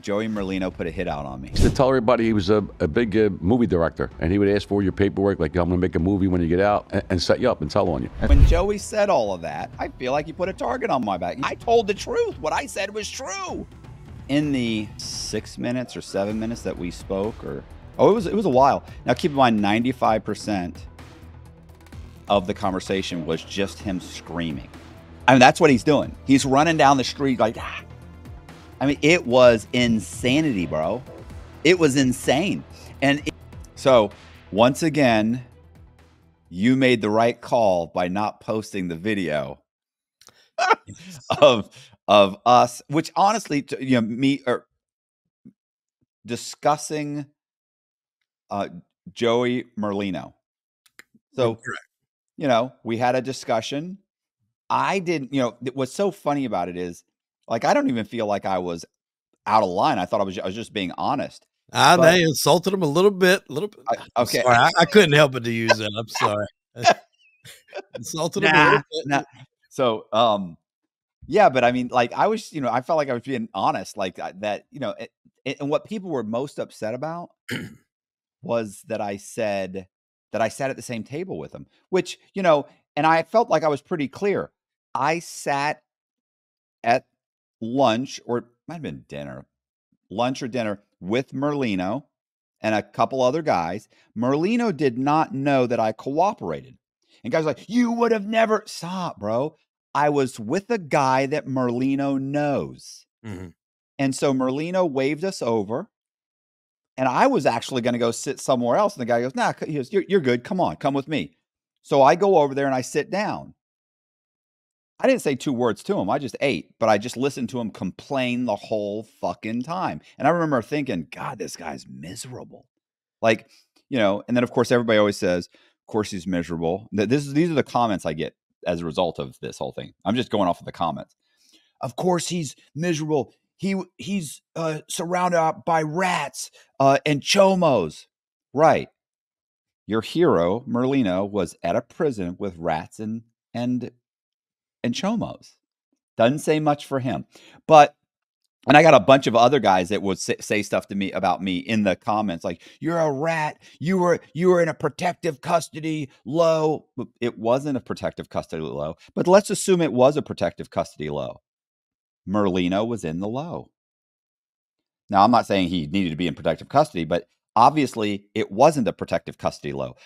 Joey Merlino put a hit out on me. He used to tell everybody he was a big movie director, and he would ask for your paperwork, like, I'm going to make a movie when you get out, and set you up and tell on you. When Joey said all of that, I feel like he put a target on my back. I told the truth. What I said was true. In the 6 minutes or 7 minutes that we spoke, or it was a while. Now, keep in mind, 95% of the conversation was just him screaming. I mean, that's what he's doing. He's running down the street like, ah. I mean, it was insanity, bro. It was insane. And so once again, you made the right call by not posting the video of us, which honestly, you know, me or discussing Joey Merlino. So, you know, we had a discussion. I didn't, you know, what's so funny about it is, like, I don't even feel like I was out of line. I thought I was just being honest. They insulted him a little bit. Okay. Sorry, I couldn't help but to use that. I'm sorry. Insulted him a little bit. Nah. So, yeah, but I mean, like, I was, you know, I felt like I was being honest, like that, you know, and what people were most upset about was that I said that I sat at the same table with him, which, you know, and I felt like I was pretty clear. I sat at lunch, or it might have been dinner, lunch or dinner with Merlino and a couple other guys. Merlino did not know that I cooperated. And guys were like, you would have never. Stop, bro. I was with a guy that Merlino knows. Mm-hmm. And so Merlino waved us over. And I was actually going to go sit somewhere else. And the guy goes, nah, he goes, you're good. Come on, come with me. So I go over there and I sit down. I didn't say two words to him. I just ate, but I just listened to him complain the whole fucking time. And I remember thinking, God, this guy's miserable. Like, you know, and then of course, everybody always says, of course he's miserable. These are the comments I get as a result of this whole thing. I'm just going off of the comments. Of course he's miserable. He's surrounded by rats and chomos. Right. Your hero, Merlino, was at a prison with rats and chomos. Doesn't say much for him. But, and I got a bunch of other guys that would say stuff to me about me in the comments, like, you're a rat. You were in a protective custody low. It wasn't a protective custody low, but let's assume it was a protective custody low. Merlino was in the low. Now, I'm not saying he needed to be in protective custody, but obviously it wasn't a protective custody low.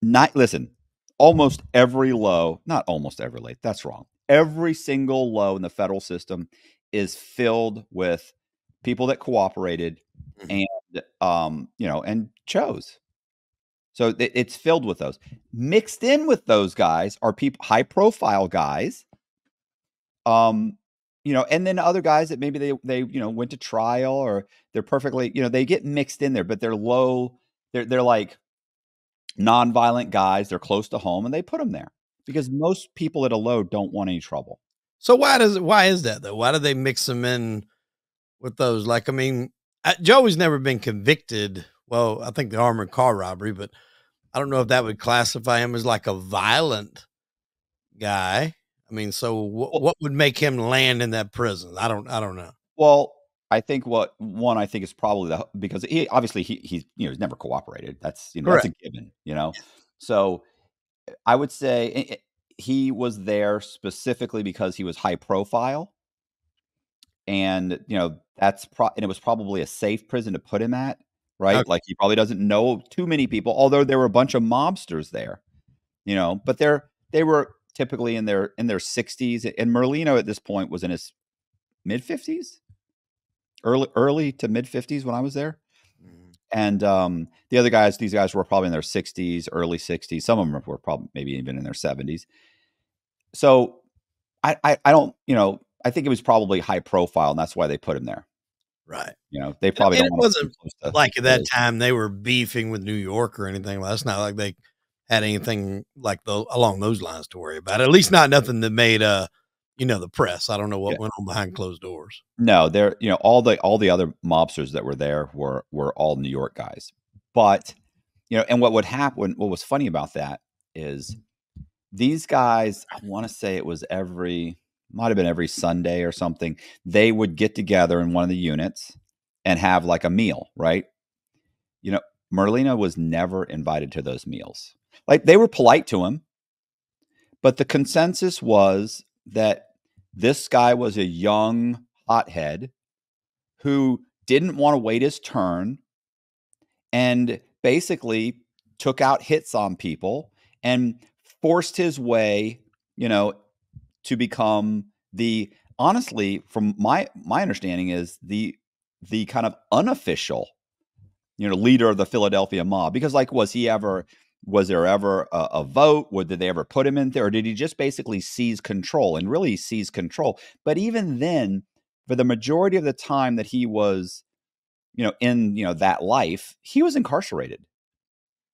Not, listen, almost every low, not almost every low, that's wrong. Every single low in the federal system is filled with people that cooperated and, you know, and chose. So it's filled with those. Mixed in with those guys are people, high profile guys, you know, and then other guys that maybe they, you know, went to trial or they're perfectly, you know, they get mixed in there, but they're low. They're like nonviolent guys. They're close to home and they put them there because most people at a low don't want any trouble. So why is that though? Why do they mix them in with those? Like, I mean, Joey's never been convicted. Well, I think the armored car robbery, but I don't know if that would classify him as like a violent guy. I mean, so what would make him land in that prison? I don't know. Well, I think I think is probably because he obviously he's, you know, he's never cooperated. That's, you know, that's a given, you know? So I would say he was there specifically because he was high profile and, you know, and it was probably a safe prison to put him at, right? Okay. Like he probably doesn't know too many people, although there were a bunch of mobsters there, you know, but they were typically in their 60s, and Merlino at this point was in his mid 50s, early to mid 50s when I was there. And the other guys, these guys were probably in their 60s, early 60s. Some of them were probably maybe even in their 70s. So I don't, you know, I think it was probably high profile and that's why they put him there. Right. You know, they probably don't want to, like at that time they were beefing with New York or anything. Well, that's not like they had anything like along those lines to worry about, at least not nothing that made, you know, the press. I don't know what went on behind closed doors. No, they're, you know, all the other mobsters that were there were all New York guys, but, you know, and what would happen, what was funny about that is these guys, I want to say it was might've been every Sunday or something. They would get together in one of the units and have like a meal, right? You know, Merlina was never invited to those meals. Like, they were polite to him, but the consensus was that this guy was a young hothead who didn't want to wait his turn and basically took out hits on people and forced his way, you know, to become the, honestly, from my understanding, is the kind of unofficial, you know, leader of the Philadelphia mob. Because, like, was there ever a vote? Did they ever put him in there? Or did he just basically seize control? And really seize control. But even then, for the majority of the time that he was, you know, in, you know, that life, he was incarcerated.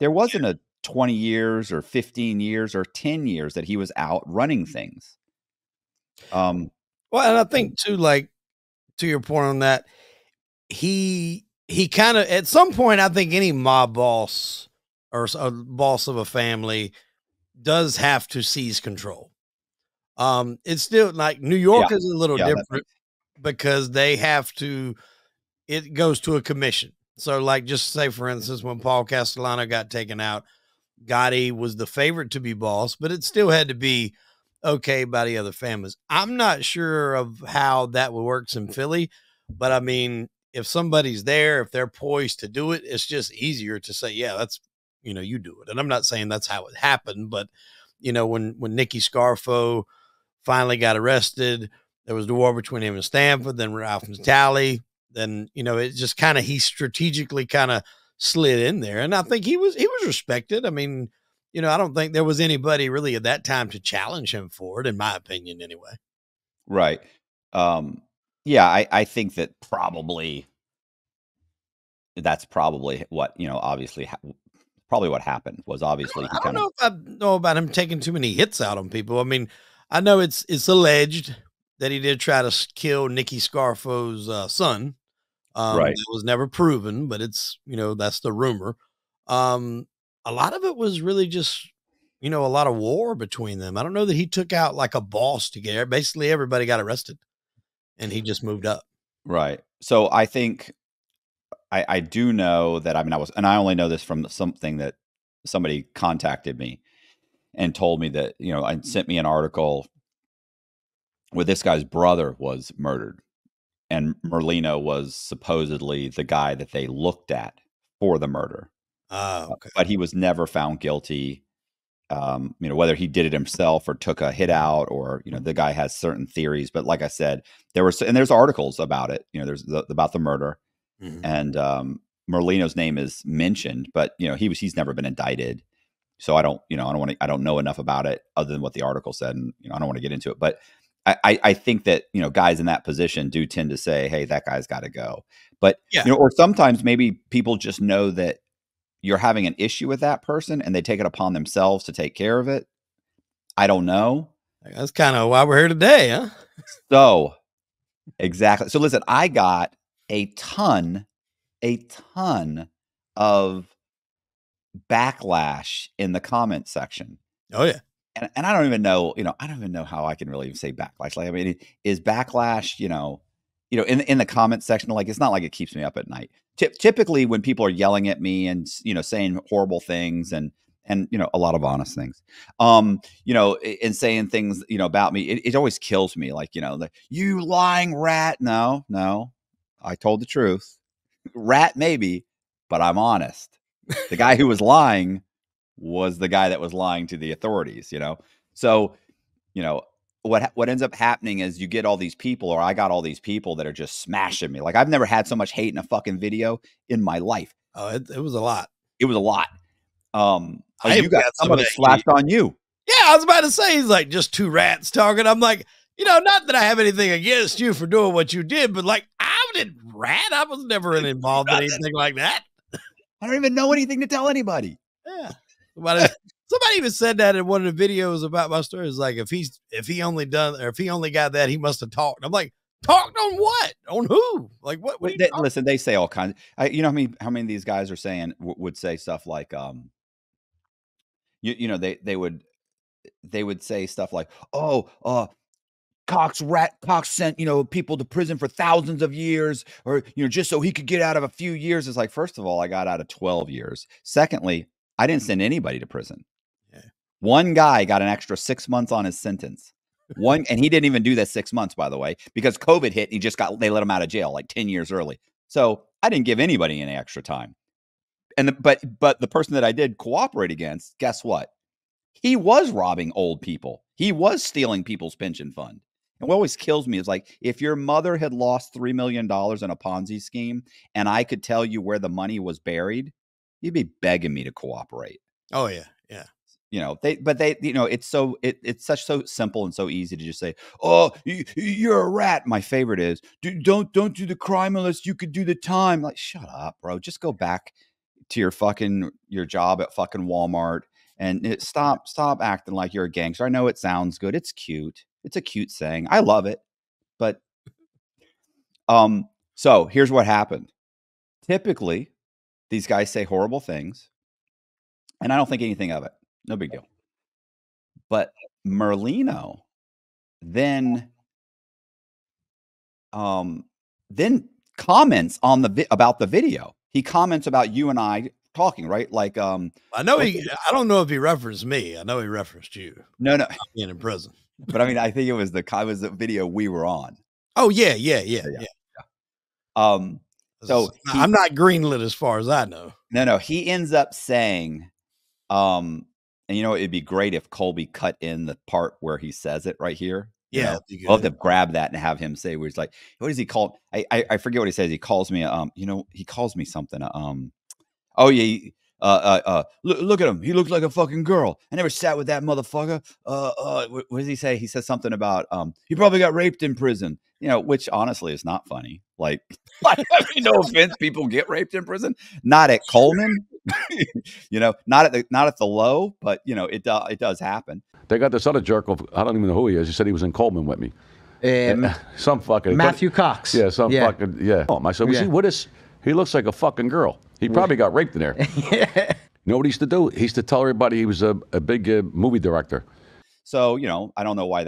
There wasn't a 20 years or 15 years or 10 years that he was out running things. Well, and I think too, like, to your point on that, he kind of, at some point, I think any mob boss or a boss of a family does have to seize control. It's still like New York is a little different because they have to, it goes to a commission. So, like, just say, for instance, when Paul Castellano got taken out, Gotti was the favorite to be boss, but it still had to be okay by the other families. I'm not sure of how that works in Philly, but I mean, if somebody's there, if they're poised to do it, it's just easier to say, yeah, that's, you know, you do it. And I'm not saying that's how it happened, but, you know, when Nicky Scarfo finally got arrested, there was the war between him and Stanford, then Ralph Natale. Then, you know, it just kind of, he strategically kind of slid in there. And I think he was respected. I mean, you know, I don't think there was anybody really at that time to challenge him for it, in my opinion, anyway. Right. Yeah, I think that probably that's probably what, you know, obviously probably what happened was, obviously, I don't know if I know about him taking too many hits out on people. I mean, I know it's alleged that he did try to kill Nicky Scarfo's son. Right. It was never proven, but it's, you know, that's the rumor. A lot of it was really just, you know, a lot of war between them. I don't know that he took out like a boss to get, basically everybody got arrested and he just moved up. Right. So I think I do know that, I mean, I only know this from something that somebody contacted me and told me that, you know, and sent me an article where this guy's brother was murdered and Merlino was supposedly the guy that they looked at for the murder. Okay. But he was never found guilty. You know, whether he did it himself or took a hit out, or, you know, the guy has certain theories, but like I said, there's articles about it, you know, about the murder. Mm-hmm. And, Merlino's name is mentioned, but, you know, he's never been indicted. So I don't know enough about it other than what the article said. And, you know, I don't want to get into it, but I think that, you know, guys in that position do tend to say, hey, that guy's got to go. But, you know, or sometimes maybe people just know that you're having an issue with that person and they take it upon themselves to take care of it. I don't know. That's kind of why we're here today, huh? So, exactly. So listen, I got a ton of backlash in the comment section. Oh yeah. And I don't even know, you know, I don't even know how I can really even say backlash. Like, I mean, is backlash, you know, in the comment section, like, it's not like it keeps me up at night. Typically when people are yelling at me and, you know, saying horrible things and, you know, a lot of honest things, you know, and saying things, you know, about me, it always kills me. Like, you know, you lying rat. No, I told the truth. Rat maybe, but I'm honest. The guy who was lying was the guy that was lying to the authorities, you know? So, you know, what ends up happening is you get all these people, or I got all these people that are just smashing me. Like, I've never had so much hate in a fucking video in my life. Oh, it was a lot. It was a lot. You got somebody slapped on you. Yeah. I was about to say, he's like, just two rats talking. I'm like, you know, not that I have anything against you for doing what you did, but like, I didn't rat. I was never involved in anything like that. I don't even know anything to tell anybody. Yeah. Somebody even said that in one of the videos about my story. It's like, if he only got that, he must have talked. I'm like, talked on what? On who? Like, what are you talking? Listen, they say all kinds. You know how many of these guys are saying would say stuff like, you know, they would say stuff like, oh, Cox sent, people to prison for thousands of years, or, just so he could get out of a few years. It's like, first of all, I got out of 12 years. Secondly, I didn't send anybody to prison. Yeah. One guy got an extra 6 months on his sentence. And he didn't even do that 6 months, by the way, because COVID hit and he just they let him out of jail like 10 years early. So I didn't give anybody any extra time. And but the person that I did cooperate against, guess what? He was robbing old people. He was stealing people's pension fund. And what always kills me is like, if your mother had lost $3 million in a Ponzi scheme and I could tell you where the money was buried, you'd be begging me to cooperate. Oh yeah. Yeah. It's so simple and so easy to just say, oh, you're a rat. My favorite is, don't do the crime unless you could do the time. Like, shut up, bro. Just go back to your job at fucking Walmart and stop acting like you're a gangster. I know it sounds good. It's cute. It's a cute saying. I love it. But, so here's what happened. Typically these guys say horrible things and I don't think anything of it. No big deal. But Merlino then comments on about the video. He comments about you and I talking, right? Like, I don't know if he referenced me. I know he referenced you. No, being in prison. But I mean, I think it was the video we were on. Oh yeah. So I'm not greenlit as far as I know. No. He ends up saying, and it'd be great if Colby cut in the part where he says it right here. Yeah. I'll have to grab that and have him say where he's like, what is he called? I forget what he says. He calls me, he calls me something. Oh yeah. Look at him. He looks like a fucking girl. I never sat with that motherfucker. What does he say? He says something about, he probably got raped in prison, which honestly is not funny. Like, I mean, no offense, people get raped in prison, not at Coleman, not at the low, but it does happen. They got this other jerk of, I don't even know who he is. He said he was in Coleman with me. Some fucking Matthew Cox. Yeah. I said, well, see, what is, he looks like a fucking girl. He probably got raped in there. Yeah. You know what he used to do? He used to tell everybody he was a big movie director. So, I don't know why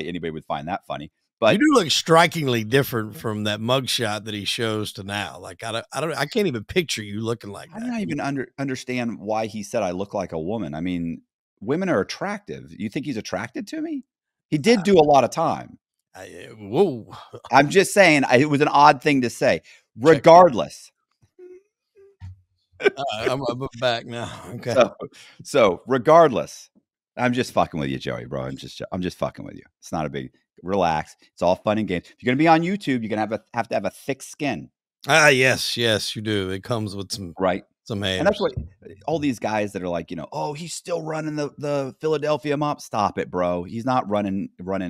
anybody would find that funny. But you do look strikingly different from that mugshot that he shows to now. Like, I can't even picture you looking like that. I don't even understand why he said I look like a woman. I mean, women are attractive. You think he's attracted to me? He did do a lot of time. Whoa. I'm just saying, it was an odd thing to say. Regardless. I'm back now. Okay. So regardless, I'm just fucking with you, Joey, bro. I'm just fucking with you. It's not a big, relax. It's all fun and games. If you're going to be on YouTube, you're going to have to have a thick skin. Ah, yes, you do. It comes with some, right. Some hairs. And that's what all these guys that are like, oh, he's still running the Philadelphia mob. Stop it, bro. He's not running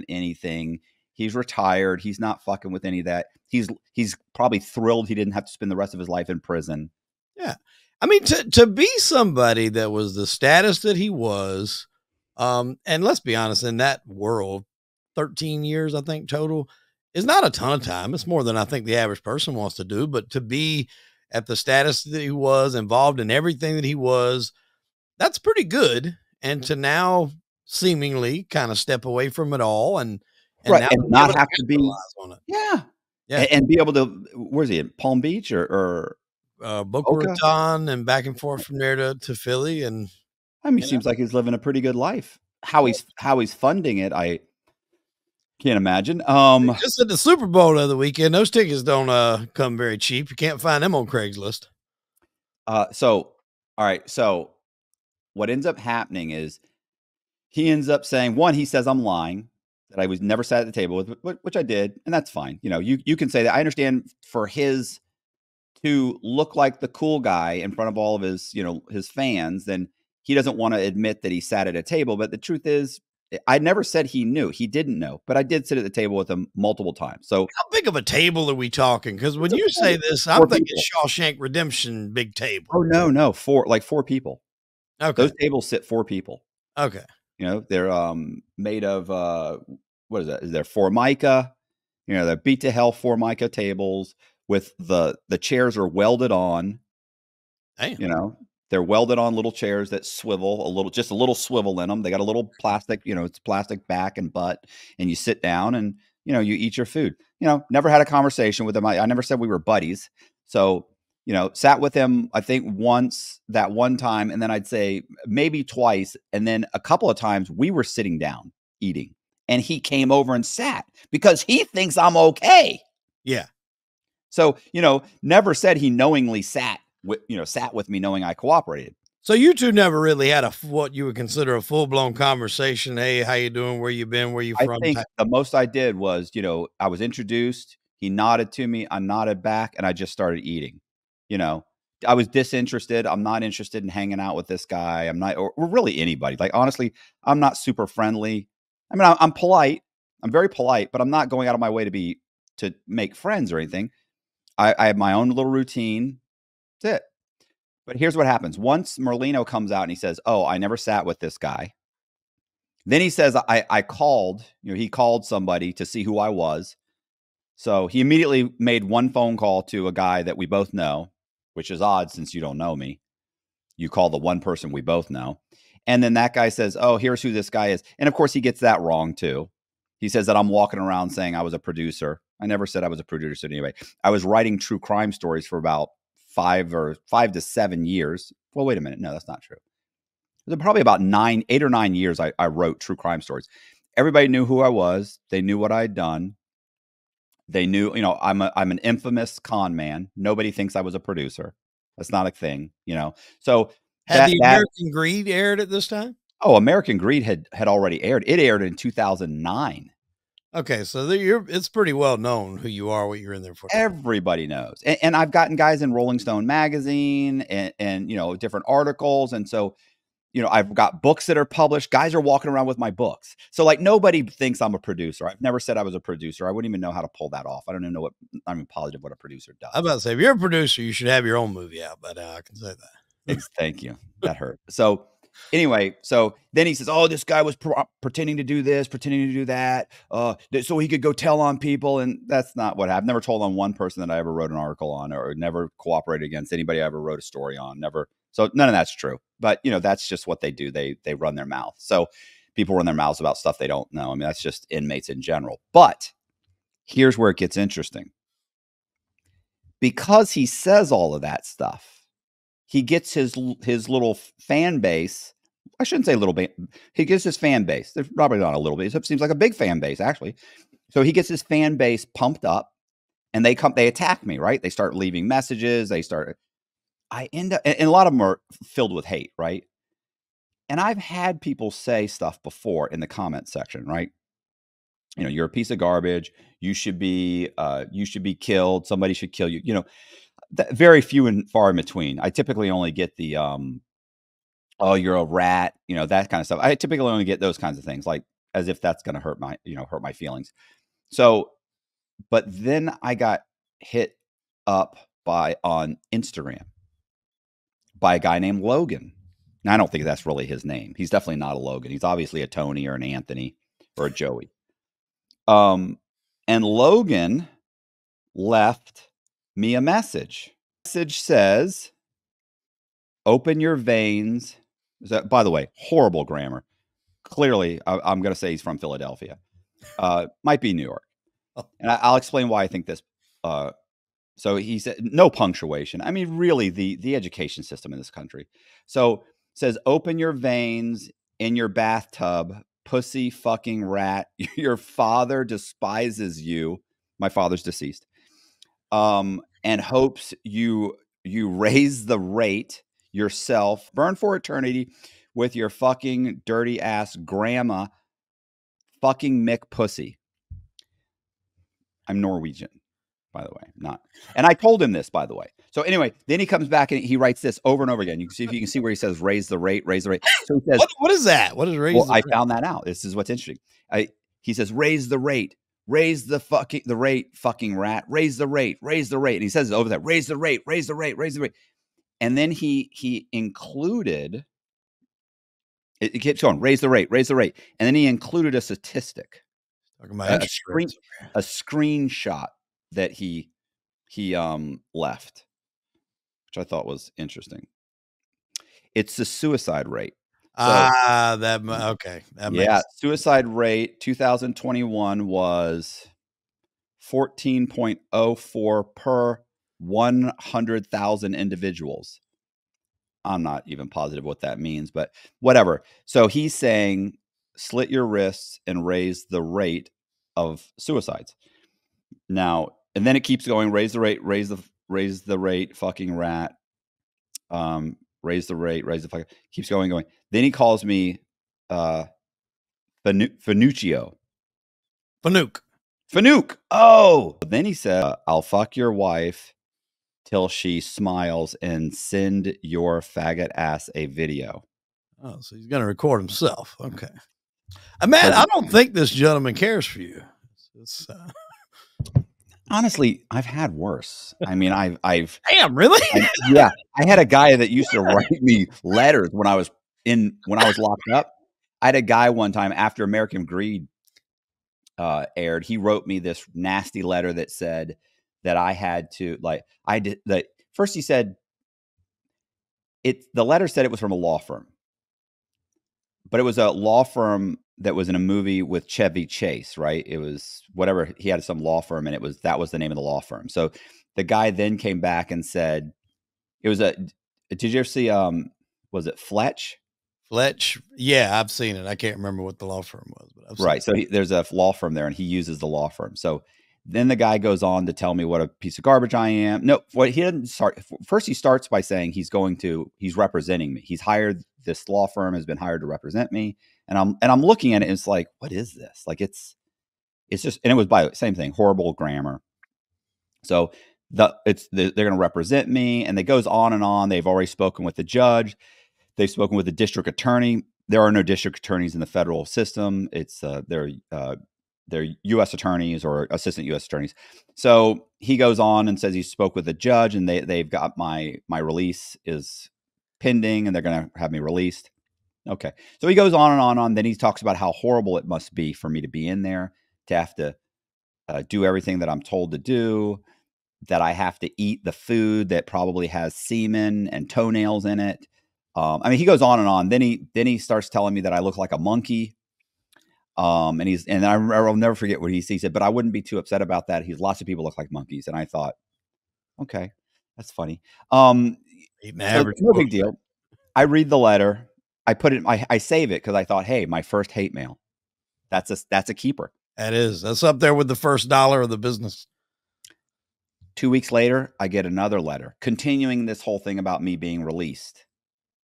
anything. He's retired. He's not fucking with any of that. He's probably thrilled he didn't have to spend the rest of his life in prison. Yeah. I mean, to be somebody that was the status that he was, and let's be honest, in that world, 13 years, I think total is not a ton of time. It's more than I think the average person wants to do, but to be at the status that he was, involved in everything that he was, that's pretty good. And to now seemingly kind of step away from it all and, right, and not have to be, on it. Yeah. Yeah. And be able to, where's he in Palm Beach or Boca Raton and back and forth from there to Philly. And I mean, seems like he's living a pretty good life. How he's funding it, I can't imagine. Just at the Super Bowl the other weekend, those tickets don't come very cheap. You can't find them on Craigslist. All right. So what ends up happening is he ends up saying, one, he says I'm lying, that I was never sat at the table with, which I did, and that's fine. You can say that. I understand for his to look like the cool guy in front of all of his, his fans, then he doesn't want to admit that he sat at a table. But the truth is, I never said he knew. He didn't know, but I did sit at the table with him multiple times. So how big of a table are we talking? Because when you say this, I'm thinking Shawshank Redemption, big table. Oh no. Four people. Okay. Those tables sit four people. Okay. They're made of, what is that? Is there formica? They're beat to hell formica tables with the chairs are welded on. Damn. They're welded on little chairs that swivel just a little swivel in them. They got a little plastic, it's plastic back and butt, and you sit down and, you eat your food. Never had a conversation with him. I never said we were buddies. So, sat with him, I think once, that one time, and then I'd say maybe twice. And then a couple of times we were sitting down eating and he came over and sat because he thinks I'm okay. Yeah. So, never said he knowingly sat with me knowing I cooperated. So you two never really had what you would consider a full-blown conversation. Hey, how you doing? Where you been? Where you from? I think the most I did was, I was introduced. He nodded to me. I nodded back and I just started eating. I was disinterested. I'm not interested in hanging out with this guy. I'm not, or really anybody. Like, honestly, I'm not super friendly. I mean, I'm polite. I'm very polite, but I'm not going out of my way to make friends or anything. I have my own little routine. That's it. But here's what happens. Once Merlino comes out and he says, oh, I never sat with this guy. Then he says, I called, he called somebody to see who I was. So he immediately made one phone call to a guy that we both know, which is odd since you don't know me. You call the one person we both know. And then that guy says, oh, here's who this guy is. And of course he gets that wrong too. He says that I'm walking around saying I was a producer. I never said I was a producer anyway. I was writing true crime stories for about 5 to 7 years. Well, wait a minute. No, that's not true. It was probably about 8 or 9 years I wrote true crime stories. Everybody knew who I was. They knew what I had done. They knew, I'm an infamous con man. Nobody thinks I was a producer. That's not a thing, So had the American Greed aired at this time? Oh, American Greed had already aired. It aired in 2009. Okay, so it's pretty well known who you are, what you're in there for. Everybody knows. And I've gotten guys in Rolling Stone magazine and different articles. And so, I've got books that are published. Guys are walking around with my books. So like nobody thinks I'm a producer. I've never said I was a producer. I wouldn't even know how to pull that off. I don't even know positive what a producer does. I was about to say, if you're a producer, you should have your own movie out, but I can say that. Thank you. That hurt. So anyway, so then he says, oh, this guy was pretending to do this, pretending to do that, so he could go tell on people. And that's not what happened. I've never told on one person that I ever wrote an article on, or never cooperated against anybody I ever wrote a story on, never. So none of that's true. But, that's just what they do. They run their mouth. So people run their mouths about stuff they don't know. I mean, that's just inmates in general. But here's where it gets interesting. Because he says all of that stuff, he gets his little fan base. I shouldn't say little bit. He gets his fan base. There's probably not a little bit. It seems like a big fan base, actually. So he gets his fan base pumped up and they attack me, right? They start leaving messages. I end up, and a lot of them are filled with hate, right? And I've had people say stuff before in the comment section, right? You're a piece of garbage. You should be killed. Somebody should kill you. Very few and far in between. I typically only get the, oh, you're a rat, that kind of stuff. I typically only get those kinds of things, like as if that's going to hurt my feelings. So, but then I got hit up on Instagram by a guy named Logan. Now, I don't think that's really his name. He's definitely not a Logan. He's obviously a Tony or an Anthony or a Joey. And Logan left me a message. Message says, open your veins. Is that, by the way, horrible grammar. Clearly, I'm going to say he's from Philadelphia. Might be New York. And I'll explain why I think this. So he said, no punctuation. I mean, really, the education system in this country. So says, open your veins in your bathtub, pussy fucking rat. Your father despises you. My father's deceased. And hopes you raise the rate yourself, burn for eternity with your fucking dirty ass grandma, fucking Mick Pussy. I'm Norwegian, by the way, not. And I told him this, by the way. So anyway, then he comes back and he writes this over and over again. You can see where he says, raise the rate, raise the rate. So he says, what is that? What is raise? Well, I found that out. This is what's interesting. He says, raise the rate. Raise the rate, fucking rat. Raise the rate, raise the rate. And he says it over there. Raise the rate, raise the rate, raise the rate. And then he included, it keeps going, raise the rate, raise the rate. And then he included a statistic, a screenshot that he left, which I thought was interesting. It's the suicide rate. Suicide rate 2021 was 14.04 per 100,000 individuals. I'm not even positive what that means, but whatever. So he's saying slit your wrists and raise the rate of suicides. Now, and then it keeps going. Raise the rate, fucking rat. Raise the rate, raise the fucking, keeps going. Then he calls me Fanuccio. Fanuc. Oh, then he said, I'll fuck your wife till she smiles and send your faggot ass a video. Oh, so he's going to record himself. Okay. Man, I don't think this gentleman cares for you. Honestly, I've had worse. I mean, I've damn, really? Yeah. I had a guy that used to write me letters when I was locked up. I had a guy one time after American Greed aired, he wrote me this nasty letter that said that I had to, like, I did that. First he said it, the letter said it was from a law firm, but it was a law firm that was in a movie with Chevy Chase, right? It was whatever, he had some law firm, and that was the name of the law firm. So the guy then came back and said, it was a, did you ever see, was it Fletch? Fletch. Yeah, I've seen it. I can't remember what the law firm was, but I've seen it. So there's a law firm there, and he uses the law firm. So then the guy goes on to tell me what a piece of garbage I am. No, what he didn't start. First, he starts by saying he's representing me. He's hired, this law firm has been hired to represent me. And I'm looking at it, and it's like, what is this? Like, it's just, and it was by the same thing, horrible grammar. So they're going to represent me. And it goes on and on. They've already spoken with the judge. They've spoken with the district attorney. There are no district attorneys in the federal system. It's they're U.S. attorneys or assistant U.S. attorneys. So he goes on and says he spoke with the judge, and they've got my release is pending, and they're going to have me released. Okay. So he goes on and on and on. Then he talks about how horrible it must be for me to be in there, to have to do everything that I'm told to do, that I have to eat the food that probably has semen and toenails in it. I mean, he goes on and on. Then he starts telling me that I look like a monkey. And I'll never forget what he said, but I wouldn't be too upset about that. Lots of people look like monkeys. And I thought, okay, that's funny. No big deal. I read the letter. I put it, I save it, because I thought, hey, my first hate mail. That's a keeper. That's up there with the first dollar of the business. 2 weeks later, I get another letter continuing this whole thing about me being released.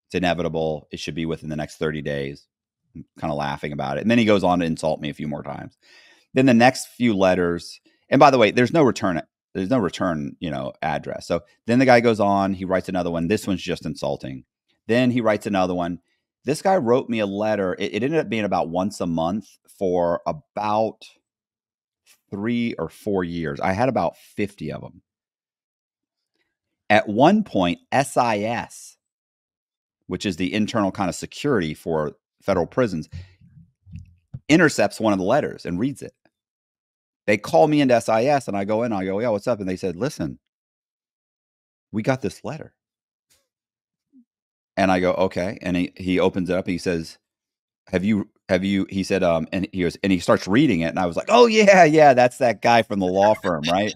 It's inevitable. It should be within the next 30 days. I'm kind of laughing about it. And then he goes on to insult me a few more times. Then the next few letters, and by the way, there's no return, address. So then the guy goes on, he writes another one. This one's just insulting. Then he writes another one. This guy wrote me a letter. It ended up being about once a month for about 3 or 4 years. I had about 50 of them. At one point, SIS, which is the internal kind of security for federal prisons, intercepts one of the letters and reads it. They call me into SIS, and I go in, I go, yeah, what's up? And they said, listen, we got this letter. And I go, okay. And he opens it up, and he says, he said, and he starts reading it. And I was like, oh yeah. That's that guy from the law firm. Right.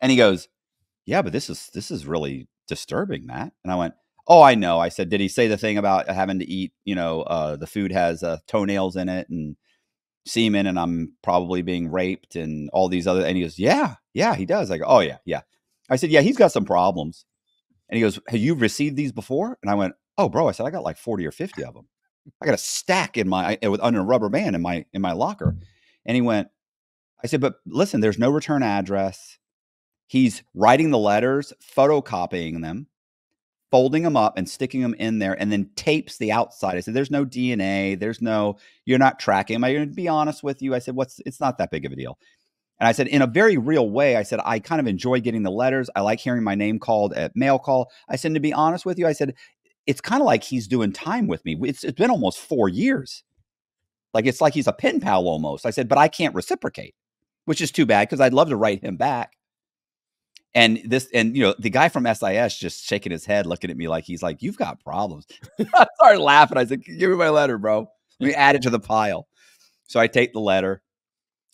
And he goes, yeah, but this is really disturbing, Matt. And I went, oh, I know. I said, did he say the thing about having to eat, the food has toenails in it and semen, and I'm probably being raped and all these other, and he goes, yeah, he does. I go, oh yeah. I said, yeah, he's got some problems. And he goes, have you received these before? And I went, oh, bro. I said, I got like 40 or 50 of them. I got a stack under a rubber band in my locker. And he went, I said, but listen, there's no return address. He's writing the letters, photocopying them, folding them up and sticking them in there, and then tapes the outside. I said, there's no DNA. You're not tracking him. I'm going to be honest with you. I said, it's not that big of a deal. And I said, in a very real way, I said, I kind of enjoy getting the letters. I like hearing my name called at mail call. I said, to be honest with you, I said, it's kind of like he's doing time with me. It's been almost 4 years. Like, it's like he's a pen pal almost. I said, but I can't reciprocate, which is too bad, because I'd love to write him back. And this, and you know, the guy from SIS just shaking his head, looking at me like he's like, "You've got problems." I started laughing. I said, "Give me my letter, bro. Let me add it to the pile." So I take the letter,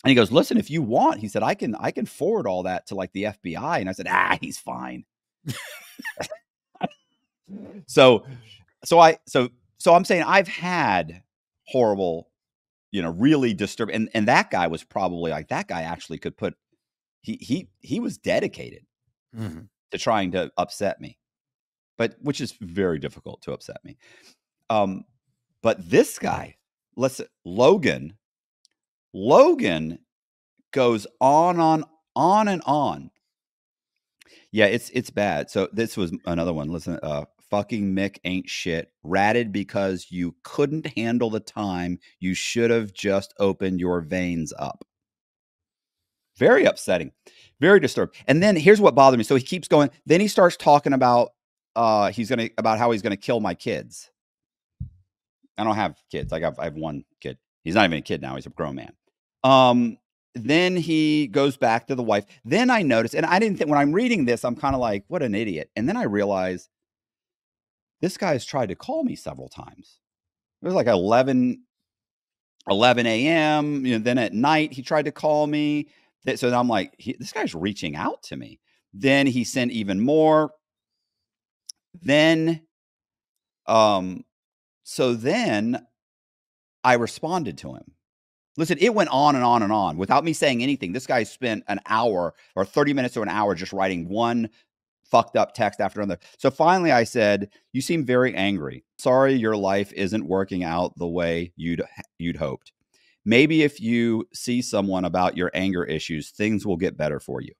and he goes, "Listen, if you want," he said, I can forward all that to like the FBI." And I said, "Ah, he's fine." So I'm saying I've had horrible, you know, really disturbing, and that guy was probably like, that guy actually could put, he was dedicated to trying to upset me, but which is very difficult to upset me. But this guy, listen, Logan goes on and on. Yeah, it's bad. So this was another one. Listen, fucking Mick ain't shit. Ratted because you couldn't handle the time. You should have just opened your veins up. Very upsetting, very disturbed. And then here's what bothered me. So he keeps going. Then he starts talking about how he's gonna kill my kids. I don't have kids. I have one kid. He's not even a kid now. He's a grown man. Then he goes back to the wife. Then I noticed, and I didn't think, when I'm reading this, I'm kind of like, what an idiot. And then I realized this guy has tried to call me several times. It was like 11 a.m. You know, then at night he tried to call me. So I'm like, this guy's reaching out to me. Then he sent even more. Then, so then I responded to him. Listen, it went on and on and on without me saying anything. This guy spent an hour or 30 minutes to an hour just writing one fucked up text after another. So finally I said, "You seem very angry. Sorry your life isn't working out the way you'd hoped. Maybe if you see someone about your anger issues, things will get better for you."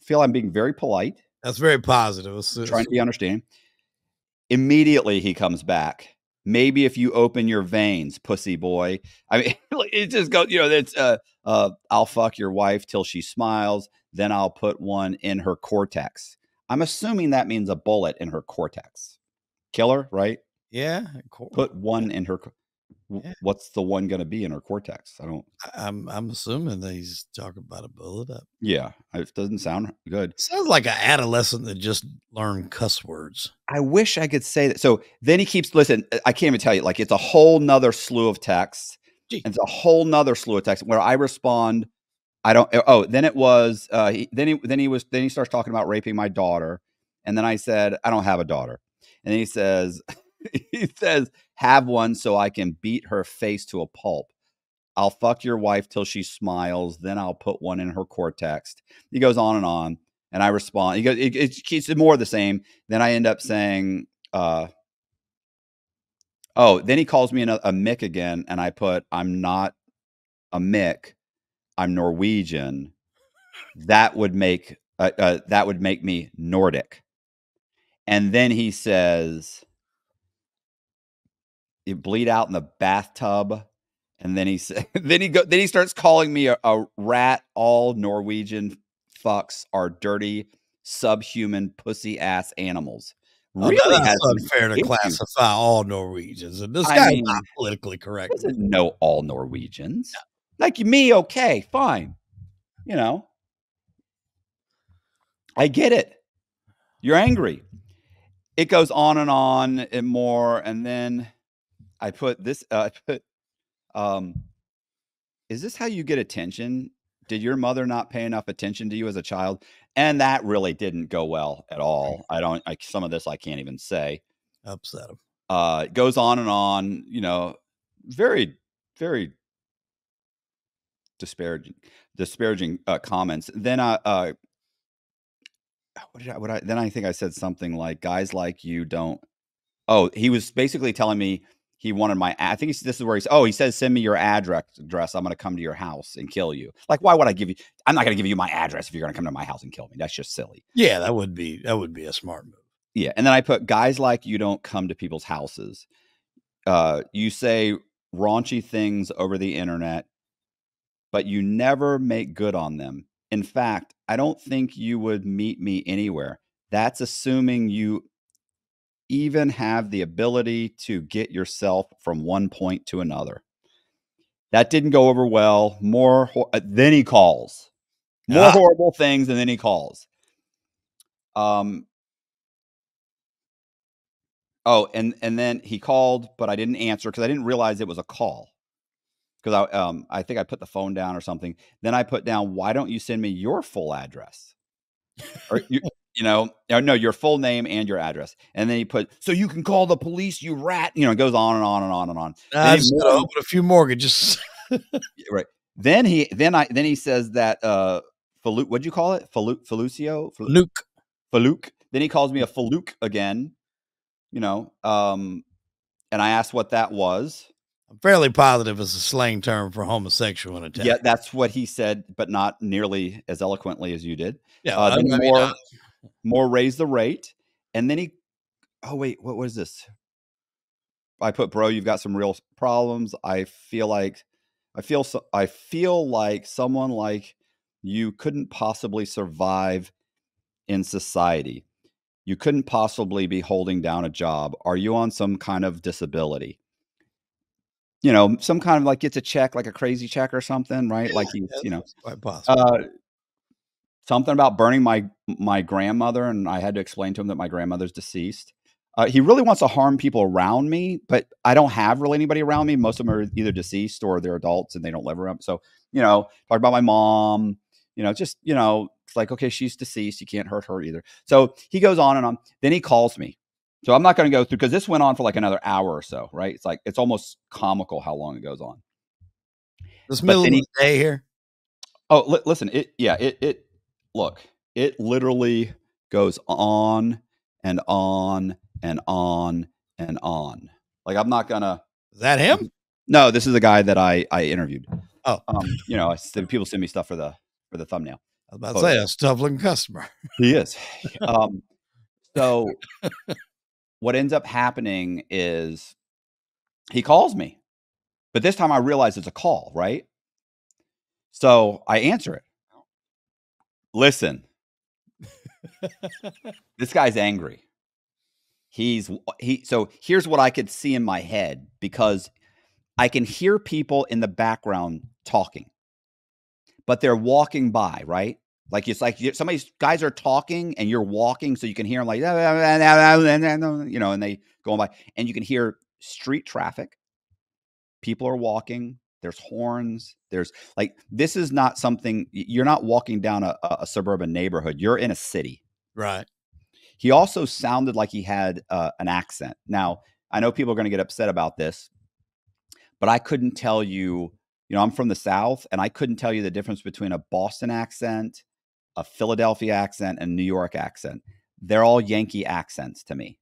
I feel I'm being very polite. That's very positive. Trying to be understanding. Immediately he comes back. "Maybe if you open your veins, pussy boy." I mean, it just goes, you know, it's, "I'll fuck your wife till she smiles. Then I'll put one in her cortex." I'm assuming that means a bullet in her cortex. Killer, right? Yeah. Cool. Put one in her. Yeah. What's the one going to be in her cortex? I'm assuming that he's talking about a bullet up. Yeah. It doesn't sound good. Sounds like an adolescent that just learned cuss words. I wish I could say that. So then he keeps, listen, I can't even tell you, like, it's a whole nother slew of texts. It's a whole nother slew of texts where I respond. I don't. Oh, then it was, then he starts talking about raping my daughter. And then I said, "I don't have a daughter." And then he says, "Have one so I can beat her face to a pulp. I'll fuck your wife till she smiles. Then I'll put one in her cortex." He goes on. And I respond. He goes, it keeps more of the same. Then I end up saying, then he calls me a Mick again. And I put, "I'm not a Mick. I'm Norwegian. That would make me Nordic." And then he says, "You bleed out in the bathtub." And then he said, then he starts calling me a rat. "All Norwegian fucks are dirty, subhuman, pussy ass animals." Really, that's unfair to classify all Norwegians. And this guy's not politically correct. Doesn't know all Norwegians. No. Like me, okay, fine. You know, I get it. You're angry. It goes on and more, and then I put this, "Is this how you get attention? Did your mother not pay enough attention to you as a child?" And that really didn't go well at all. Some of this I can't even say. Upset him. It goes on and on, you know, very, very disparaging comments. Then I think I said something like, "Guys like you don't." Oh, he was basically telling me, he wanted my, I think this is where he's, oh, he says, "Send me your address. I'm going to come to your house and kill you." Like, why would I give you? I'm not going to give you my address if you're going to come to my house and kill me. That's just silly. Yeah, that would be a smart move. Yeah. And then I put, "Guys like you don't come to people's houses. You say raunchy things over the internet, but you never make good on them. In fact, I don't think you would meet me anywhere. That's assuming you even have the ability to get yourself from one point to another." That didn't go over well. Then he calls. More horrible things, and then he calls. Um, and then he called, but I didn't answer because I didn't realize it was a call. Because I think I put the phone down or something. Then I put down, why don't you send me your full address? Or no, your full name and your address. And then he put, so you can call the police, you rat. You know, it goes on and on and on and on. That's a few mortgages. Right. Then he says that what'd you call it? Felucio? Feluke. Then he calls me a Feluke again. You know, and I asked what that was. I'm fairly positive it's a slang term for homosexual in Italian. Yeah, that's what he said, but not nearly as eloquently as you did. Yeah, more raise the rate. And then he, oh, wait, what was this? I put, bro, you've got some real problems. I feel like someone like you couldn't possibly survive in society. You couldn't possibly be holding down a job. Are you on some kind of disability? You know, some kind of like gets a check, like a crazy check or something, right? Yeah, like he's, you know, something about burning my grandmother, and I had to explain to him that my grandmother's deceased. He really wants to harm people around me, but I don't have really anybody around me. Most of them are either deceased or they're adults and they don't live around. So, you know, talk about my mom. You know, just, you know, it's like, okay, she's deceased. You can't hurt her either. So he goes on and on. Then he calls me. So I'm not going to go through, because this went on for like another hour or so, right? It's like, it's almost comical how long it goes on. This middle of the day here. Oh, listen, it literally goes on and on and on and on. Like, I'm not going to. Is that him? No, this is a guy that I interviewed. Oh, you know, people send me stuff for the thumbnail. I was about to say, a stumbling customer. He is. So what ends up happening is he calls me, but this time I realize it's a call, right? So I answer it. Listen, this guy's angry. So here's what I could see in my head, because I can hear people in the background talking, but they're walking by, right? Like, it's like somebody's guys are talking and you're walking, so you can hear them, like, you know, and they go by, and you can hear street traffic. People are walking. There's horns. There's like, this is not something, you're not walking down a suburban neighborhood. You're in a city. Right. He also sounded like he had an accent. Now, I know people are going to get upset about this, but I couldn't tell you, you know, I'm from the South, and I couldn't tell you the difference between a Boston accent, a Philadelphia accent, and New York accent. They're all Yankee accents to me.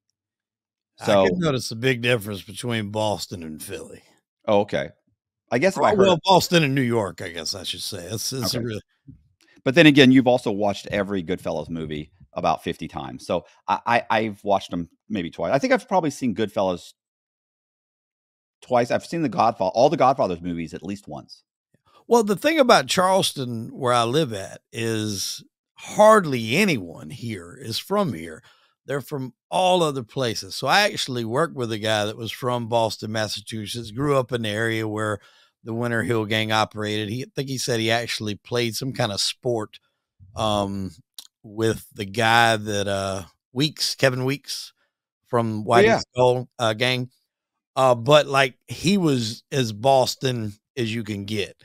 So I can notice a big difference between Boston and Philly. Oh, okay. I guess Boston and New York, I guess I should say. It's okay. But then again, you've also watched every Goodfellas movie about 50 times. So I've watched them maybe twice. I think I've probably seen Goodfellas twice. I've seen all the Godfather's movies at least once. Well, the thing about Charleston, where I live at, is hardly anyone here is from here. They're from all other places. So I actually worked with a guy that was from Boston, Massachusetts, grew up in the area where the Winter Hill Gang operated. I think he said he actually played some kind of sport with the guy that Kevin Weeks from White Skull Gang. But like, he was as Boston as you can get.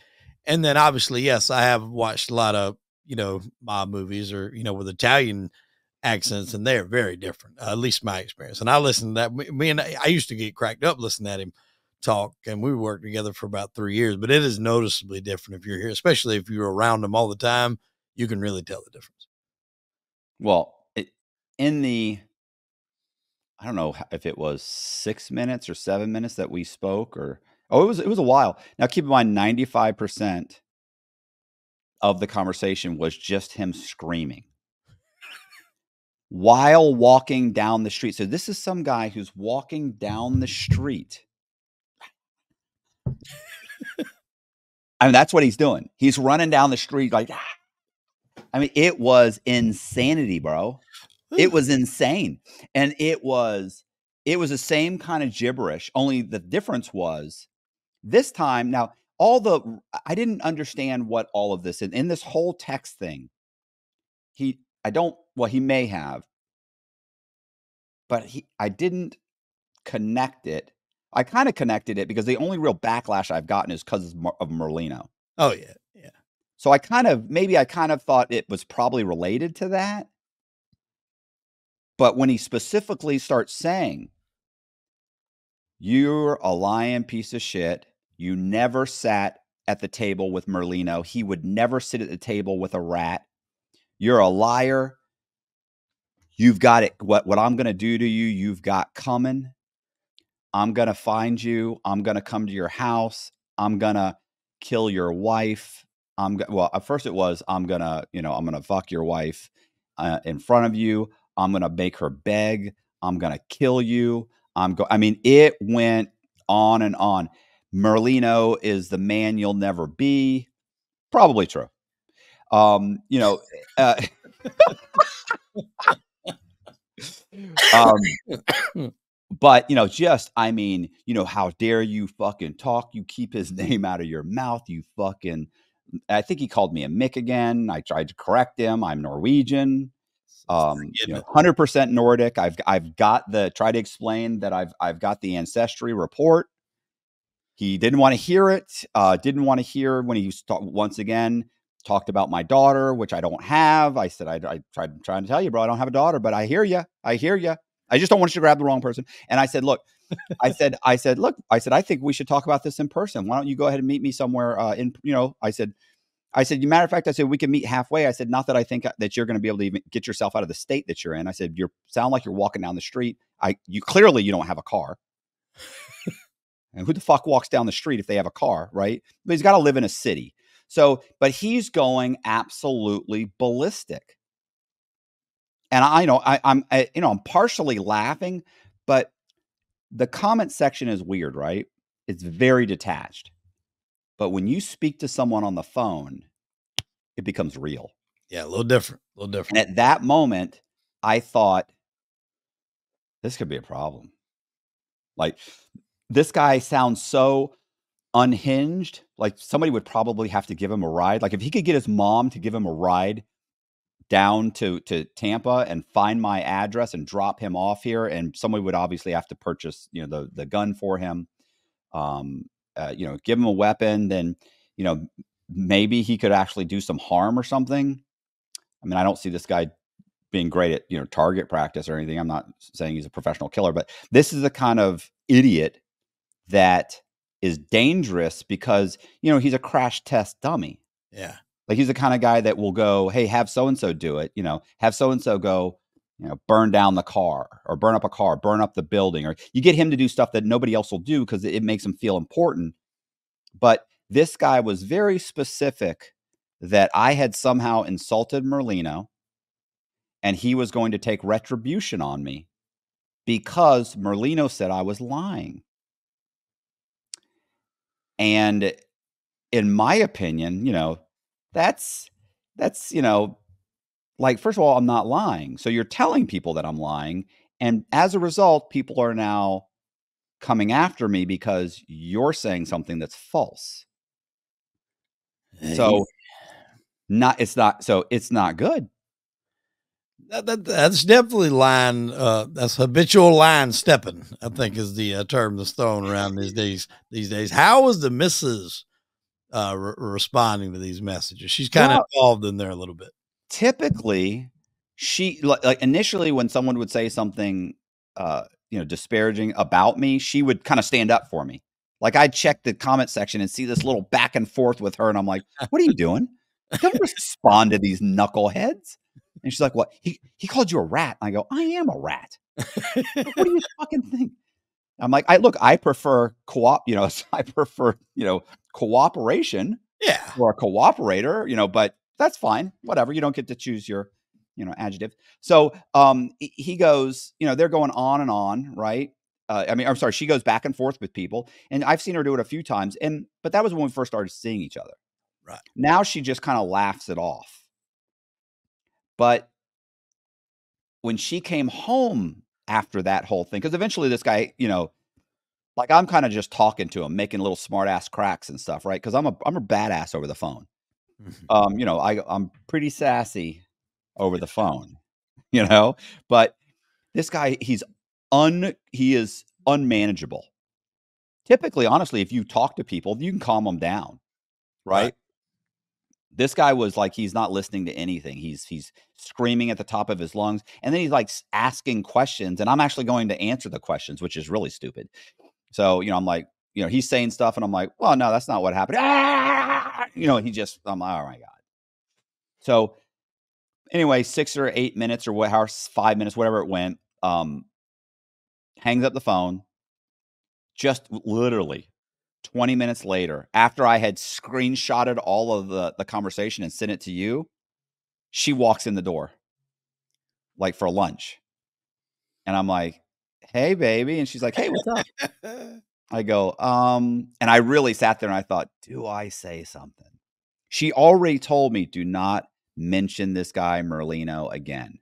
And then obviously, yes, I have watched a lot of, you know, mob movies or, you know, with Italian accents, and they're very different, at least my experience. And I listened to that. I used to get cracked up listening at him talk, and we worked together for about 3 years, but it is noticeably different if you're here, especially if you're around them all the time. You can really tell the difference. Well, I don't know if it was 6 minutes or 7 minutes that we spoke, or, oh, it was a while. Now keep in mind, 95% of the conversation was just him screaming while walking down the street. So this is some guy who's walking down the street. I mean, that's what he's doing. He's running down the street. Like, ah. I mean, it was insanity, bro. It was insane. And it was the same kind of gibberish. Only the difference was this time. Now, I didn't understand what all of this, and in this whole text thing, I don't, well, he may have, but I didn't connect it. I kind of connected it because the only real backlash I've gotten is because of Merlino. Oh, yeah. Yeah. So I kind of thought it was probably related to that. But when he specifically starts saying, you're a lying piece of shit. You never sat at the table with Merlino. He would never sit at the table with a rat. You're a liar. You've got it. What I'm going to do to you, you've got coming. I'm going to find you. I'm going to come to your house. I'm going to kill your wife. Well, at first it was, I'm going to fuck your wife in front of you. I'm going to make her beg. I'm going to kill you. I mean, it went on and on. Merlino is the man you'll never be. Probably true. But, how dare you fucking talk? You keep his name out of your mouth. You fucking, I think he called me a Mick again. I tried to correct him. I'm Norwegian. 100% Nordic. I've got try to explain that I've got the ancestry report. He didn't want to hear it. Didn't want to hear when he once again talked about my daughter, which I don't have. I said, I'm trying to tell you, bro, I don't have a daughter, but I hear you. I hear you. I just don't want you to grab the wrong person. And I said, look, I said, I think we should talk about this in person. Why don't you go ahead and meet me somewhere? I said, matter of fact, I said, we can meet halfway. I said, not that I think that you're going to be able to even get yourself out of the state that you're in. I said, sound like you're walking down the street. You clearly you don't have a car. And who the fuck walks down the street if they have a car, right? But he's got to live in a city. So, but he's going absolutely ballistic. And I'm partially laughing, but the comment section is weird, right? It's very detached. But when you speak to someone on the phone, it becomes real. Yeah, a little different. And at that moment, I thought, this could be a problem. Like, this guy sounds so unhinged. Like, somebody would probably have to give him a ride. Like, if he could get his mom to give him a ride down to Tampa and find my address and drop him off here, and somebody would obviously have to purchase, the gun for him. Give him a weapon, then, maybe he could actually do some harm or something. I mean, I don't see this guy being great at, target practice or anything. I'm not saying he's a professional killer, but this is the kind of idiot that is dangerous because, he's a crash test dummy. Yeah. Like, he's the kind of guy that will go, hey, have so-and-so do it, have so-and-so go, burn down the car or burn up a car, burn up the building, or you get him to do stuff that nobody else will do because it makes him feel important. But this guy was very specific that I had somehow insulted Merlino and he was going to take retribution on me because Merlino said I was lying. And in my opinion, that's like, first of all, I'm not lying. So you're telling people that I'm lying. And as a result, people are now coming after me because you're saying something that's false. Hey. So it's not good. That's definitely line. That's habitual line stepping, I think, is the term that's thrown around these days. How is the missus responding to these messages? She's kind of involved in there a little bit. Typically, she initially when someone would say something, disparaging about me, she would kind of stand up for me. Like, I'd check the comment section and see this little back and forth with her. And I'm like, what are you doing? Don't respond to these knuckleheads. And she's like, what? He called you a rat. And I go, I am a rat. What do you fucking think? I'm like, I prefer cooperation. Yeah. Or a cooperator, but that's fine. Whatever. You don't get to choose your, adjective. So he goes, they're going on and on. Right. I'm sorry. She goes back and forth with people, and I've seen her do it a few times. But that was when we first started seeing each other. Right. Now she just kind of laughs it off. But when she came home after that whole thing, because eventually this guy, like, I'm kind of just talking to him, making little smart ass cracks and stuff. Right. Because I'm a badass over the phone. I'm pretty sassy over the phone, you know, but this guy, he is unmanageable. Typically, honestly, if you talk to people, you can calm them down, right? This guy was like, he's not listening to anything. He's screaming at the top of his lungs. And then he's like asking questions, and I'm actually going to answer the questions, which is really stupid. So, you know, I'm like, you know, he's saying stuff and I'm like, well, no, that's not what happened. Ah! You know, he just, I'm like, oh my God. So anyway, 6 or 8 minutes or whatever, 5 minutes, whatever it went, hangs up the phone. Just literally 20 minutes later, after I had screenshotted all of the conversation and sent it to you, she walks in the door, like for lunch. And I'm like, hey, baby. And she's like, hey, what's up? I go, and I really sat there and I thought, do I say something? She already told me, do not mention this guy Merlino again.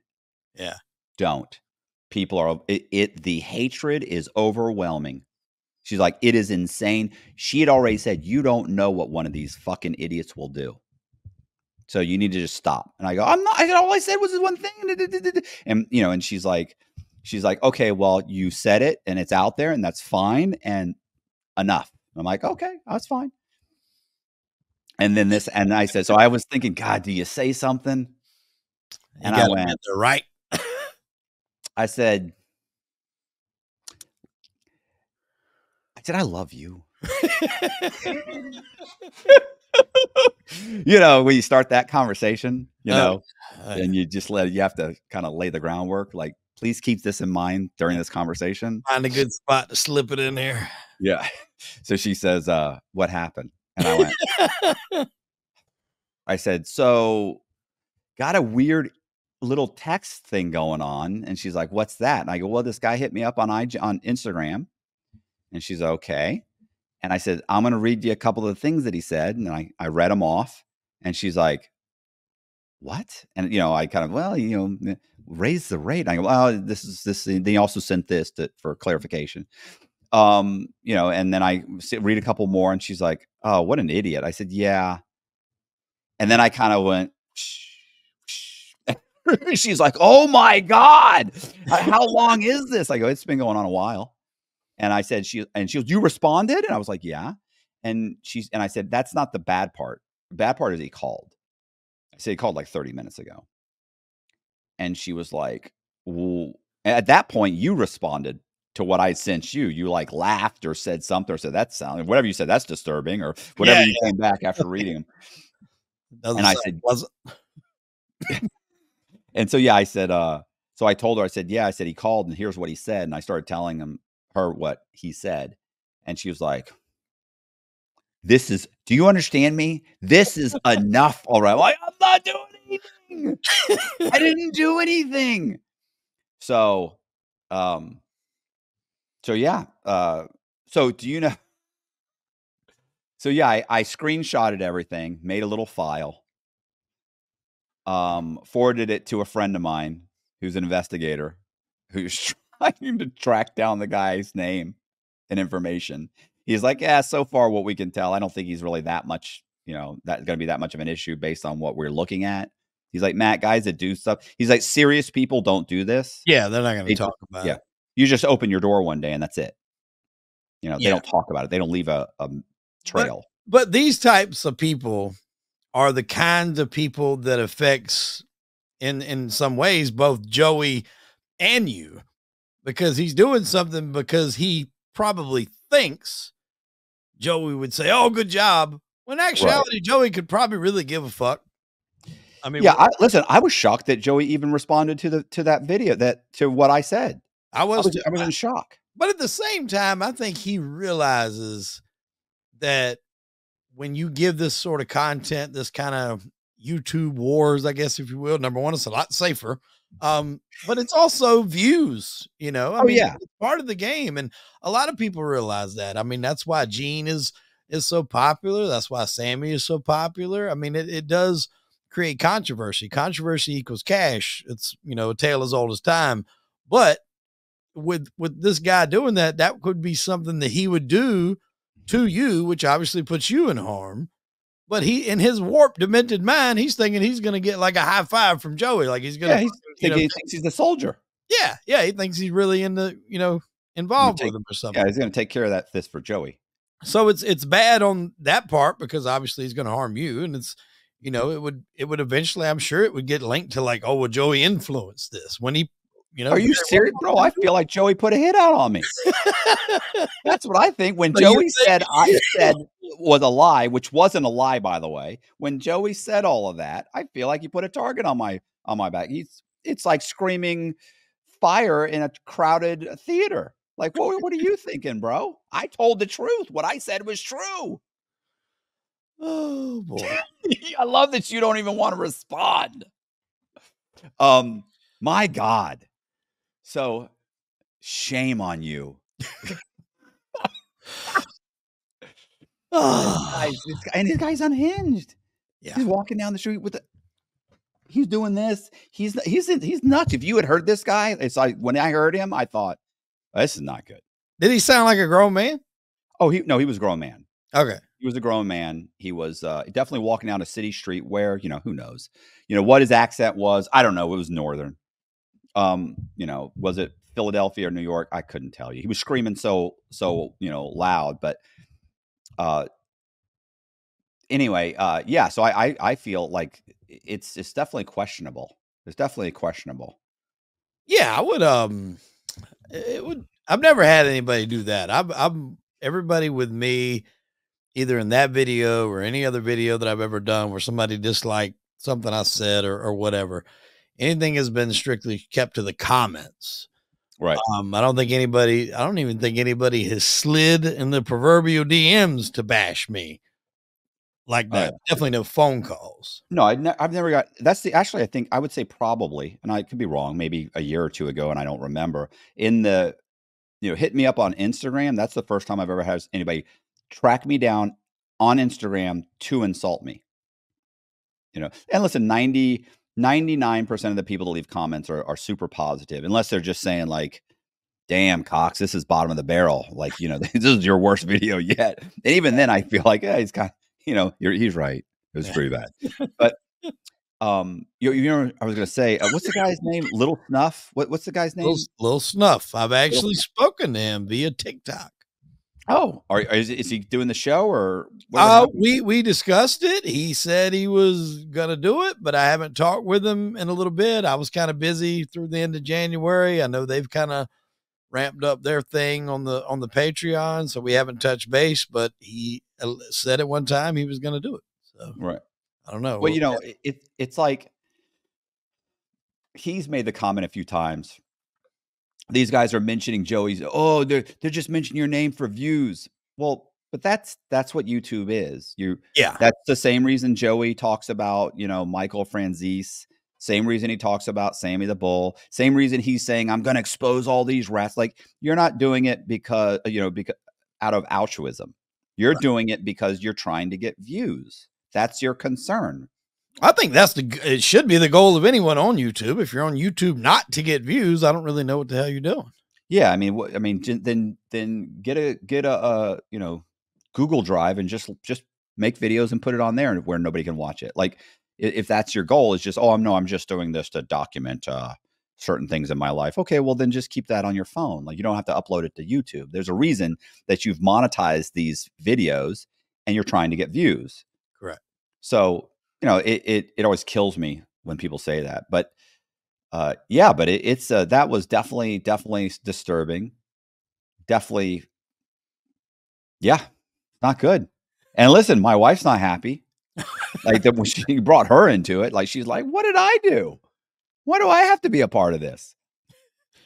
Yeah. Don't. People are, the hatred is overwhelming. She's like, it is insane. She had already said, you don't know what one of these fucking idiots will do. So you need to just stop. And I go, I'm not, all I said was this one thing. And, you know, and she's like, okay, well, you said it and it's out there and that's fine and enough. And I'm like, okay, that's fine. And then this, and I said, so I was thinking, God, do you say something? And I went, right. I said, I love you. You know, when you start that conversation, you know, and you just you have to kind of lay the groundwork. Like, please keep this in mind during this conversation. Find a good spot to slip it in there. Yeah. So she says, what happened? And I went, I said, so got a weird little text thing going on. And she's like, what's that? And I go, well, this guy hit me up on Instagram. And she's okay. And I said, I'm going to read you a couple of the things that he said. And I read them off. And she's like, what? And, you know, I kind of, well, you know, raise the rate. And I go, well, this is this. They also sent this for clarification. You know, and then I read a couple more and she's like, oh, what an idiot. I said, yeah. And then I kind of went, shh, shh. She's like, oh my God, how long is this? I go, it's been going on a while. And I said, she was, you responded? And I was like, yeah. And I said, that's not the bad part. The bad part is he called. I said, he called like 30 minutes ago. And she was like, well, at that point, you responded to what I sent you. You like laughed or said something or said, that sound, whatever you said, that's disturbing or whatever you came back after reading them. And I said, and so, yeah, I said, so I told her, I said, yeah, I said, he called and here's what he said. And I started telling him, her what he said, and she was like, this is, do you understand me? This is enough. All right. Like, I'm not doing anything. I didn't do anything. So, yeah. So do you know? So yeah, I screenshotted everything, made a little file, forwarded it to a friend of mine who's an investigator who's trying to track down the guy's name and information. He's like, yeah, so far what we can tell, I don't think he's really that much, you know, that's going to be that much of an issue based on what we're looking at. He's like, Matt, guys that do stuff. He's like, serious people don't do this. Yeah. They're not going to talk about it. You just open your door one day and that's it. You know, they don't talk about it. They don't leave a trail. But these types of people are the kinds of people that affects in some ways, both Joey and you. Because he's doing something because he probably thinks Joey would say, oh, good job. When in actuality, Joey could probably really give a fuck. I mean, yeah, listen, I was shocked that Joey even responded to that video, to what I said. I was in shock. But at the same time, I think he realizes that when you give this sort of content, this kind of YouTube wars, I guess, if you will, number one, it's a lot safer. But it's also views, you know, I mean, it's part of the game. And a lot of people realize that. I mean, that's why Gene is so popular. That's why Sammy is so popular. I mean, it does create controversy. Controversy equals cash. It's, you know, a tale as old as time, but with this guy doing that, that could be something that he would do to you, which obviously puts you in harm. But he, in his warped, demented mind, he's thinking he's going to get like a high five from Joey. Like he's going to, he thinks he's the soldier. Yeah. Yeah. He thinks he's really in the, you know, involved with him or something. Yeah. He's going to take care of that fist for Joey. So it's bad on that part because obviously he's going to harm you. And it's, you know, it would eventually, I'm sure it would get linked to like, oh, well, Joey influenced this when he, you know, are you serious, bro? I feel like Joey put a hit out on me. That's what I think. When Joey said I said was a lie, which wasn't a lie, by the way. When Joey said all of that, I feel like he put a target on my back. It's like screaming fire in a crowded theater. Like, what are you thinking, bro? I told the truth. What I said was true. Oh boy. I love that you don't even want to respond. My God. So shame on you. This guy's unhinged. Yeah. He's walking down the street with he's doing this. He's nuts. If you had heard this guy, it's like when I heard him, I thought, oh, this is not good. Did he sound like a grown man? Oh, no, he was a grown man. Okay. He was a grown man. He was definitely walking down a city street where, you know, who knows, you know, what his accent was. I don't know. It was Northern. You know, was it Philadelphia or New York? I couldn't tell you. He was screaming so, you know, loud, but, anyway, yeah. So I feel like it's definitely questionable. It's definitely questionable. Yeah. I would, I've never had anybody do that. Everybody with me, either in that video or any other video that I've ever done where somebody disliked something I said or whatever, anything has been strictly kept to the comments. Right. I don't even think anybody has slid in the proverbial DMs to bash me like that. Definitely no phone calls. No, I've never got, actually, I think I would say probably, and I could be wrong, maybe a year or two ago. And I don't remember in the, you know, hit me up on Instagram. That's the first time I've ever had anybody track me down on Instagram to insult me, you know, and listen, 99% of the people that leave comments are super positive, unless they're just saying like, damn, Cox, this is bottom of the barrel. Like, you know, this is your worst video yet. And even then I feel like, yeah, he's kind of, you know, he's right. It was pretty bad. But, you know, I was going to say, what's the guy's name? Little Snuff. What's the guy's name? Little Snuff. I've actually spoken to him via TikTok. Oh, is he doing the show or? We discussed it. He said he was going to do it, but I haven't talked with him in a little bit. I was kind of busy through the end of January. I know they've kind of ramped up their thing on the Patreon. So we haven't touched base, but he said at one time he was going to do it. So right. I don't know. Well, you know, it's like he's made the comment a few times. These guys are mentioning Joey's. Oh, they're just mentioning your name for views. Well, but that's what YouTube is. Yeah. That's the same reason Joey talks about, you know, Michael Franzese. Same reason he talks about Sammy the Bull. Same reason he's saying I'm going to expose all these rats. Like you're not doing it because you know out of altruism. You're doing it because you're trying to get views. That's your concern. I think it should be the goal of anyone on YouTube. If you're on YouTube not to get views, I don't really know what the hell you're doing. Yeah. I mean, then get a you know, Google Drive and just make videos and put it on there where nobody can watch it. Like if that's your goal is just, oh, I'm just doing this to document, certain things in my life. Okay. Well then just keep that on your phone. Like you don't have to upload it to YouTube. There's a reason that you've monetized these videos and you're trying to get views. Correct. So, you know, it always kills me when people say that, but, yeah, but it's that was definitely disturbing. Definitely. Yeah. Not good. And listen, my wife's not happy. Like that when she brought her into it, like, she's like, what did I do? Why do I have to be a part of this?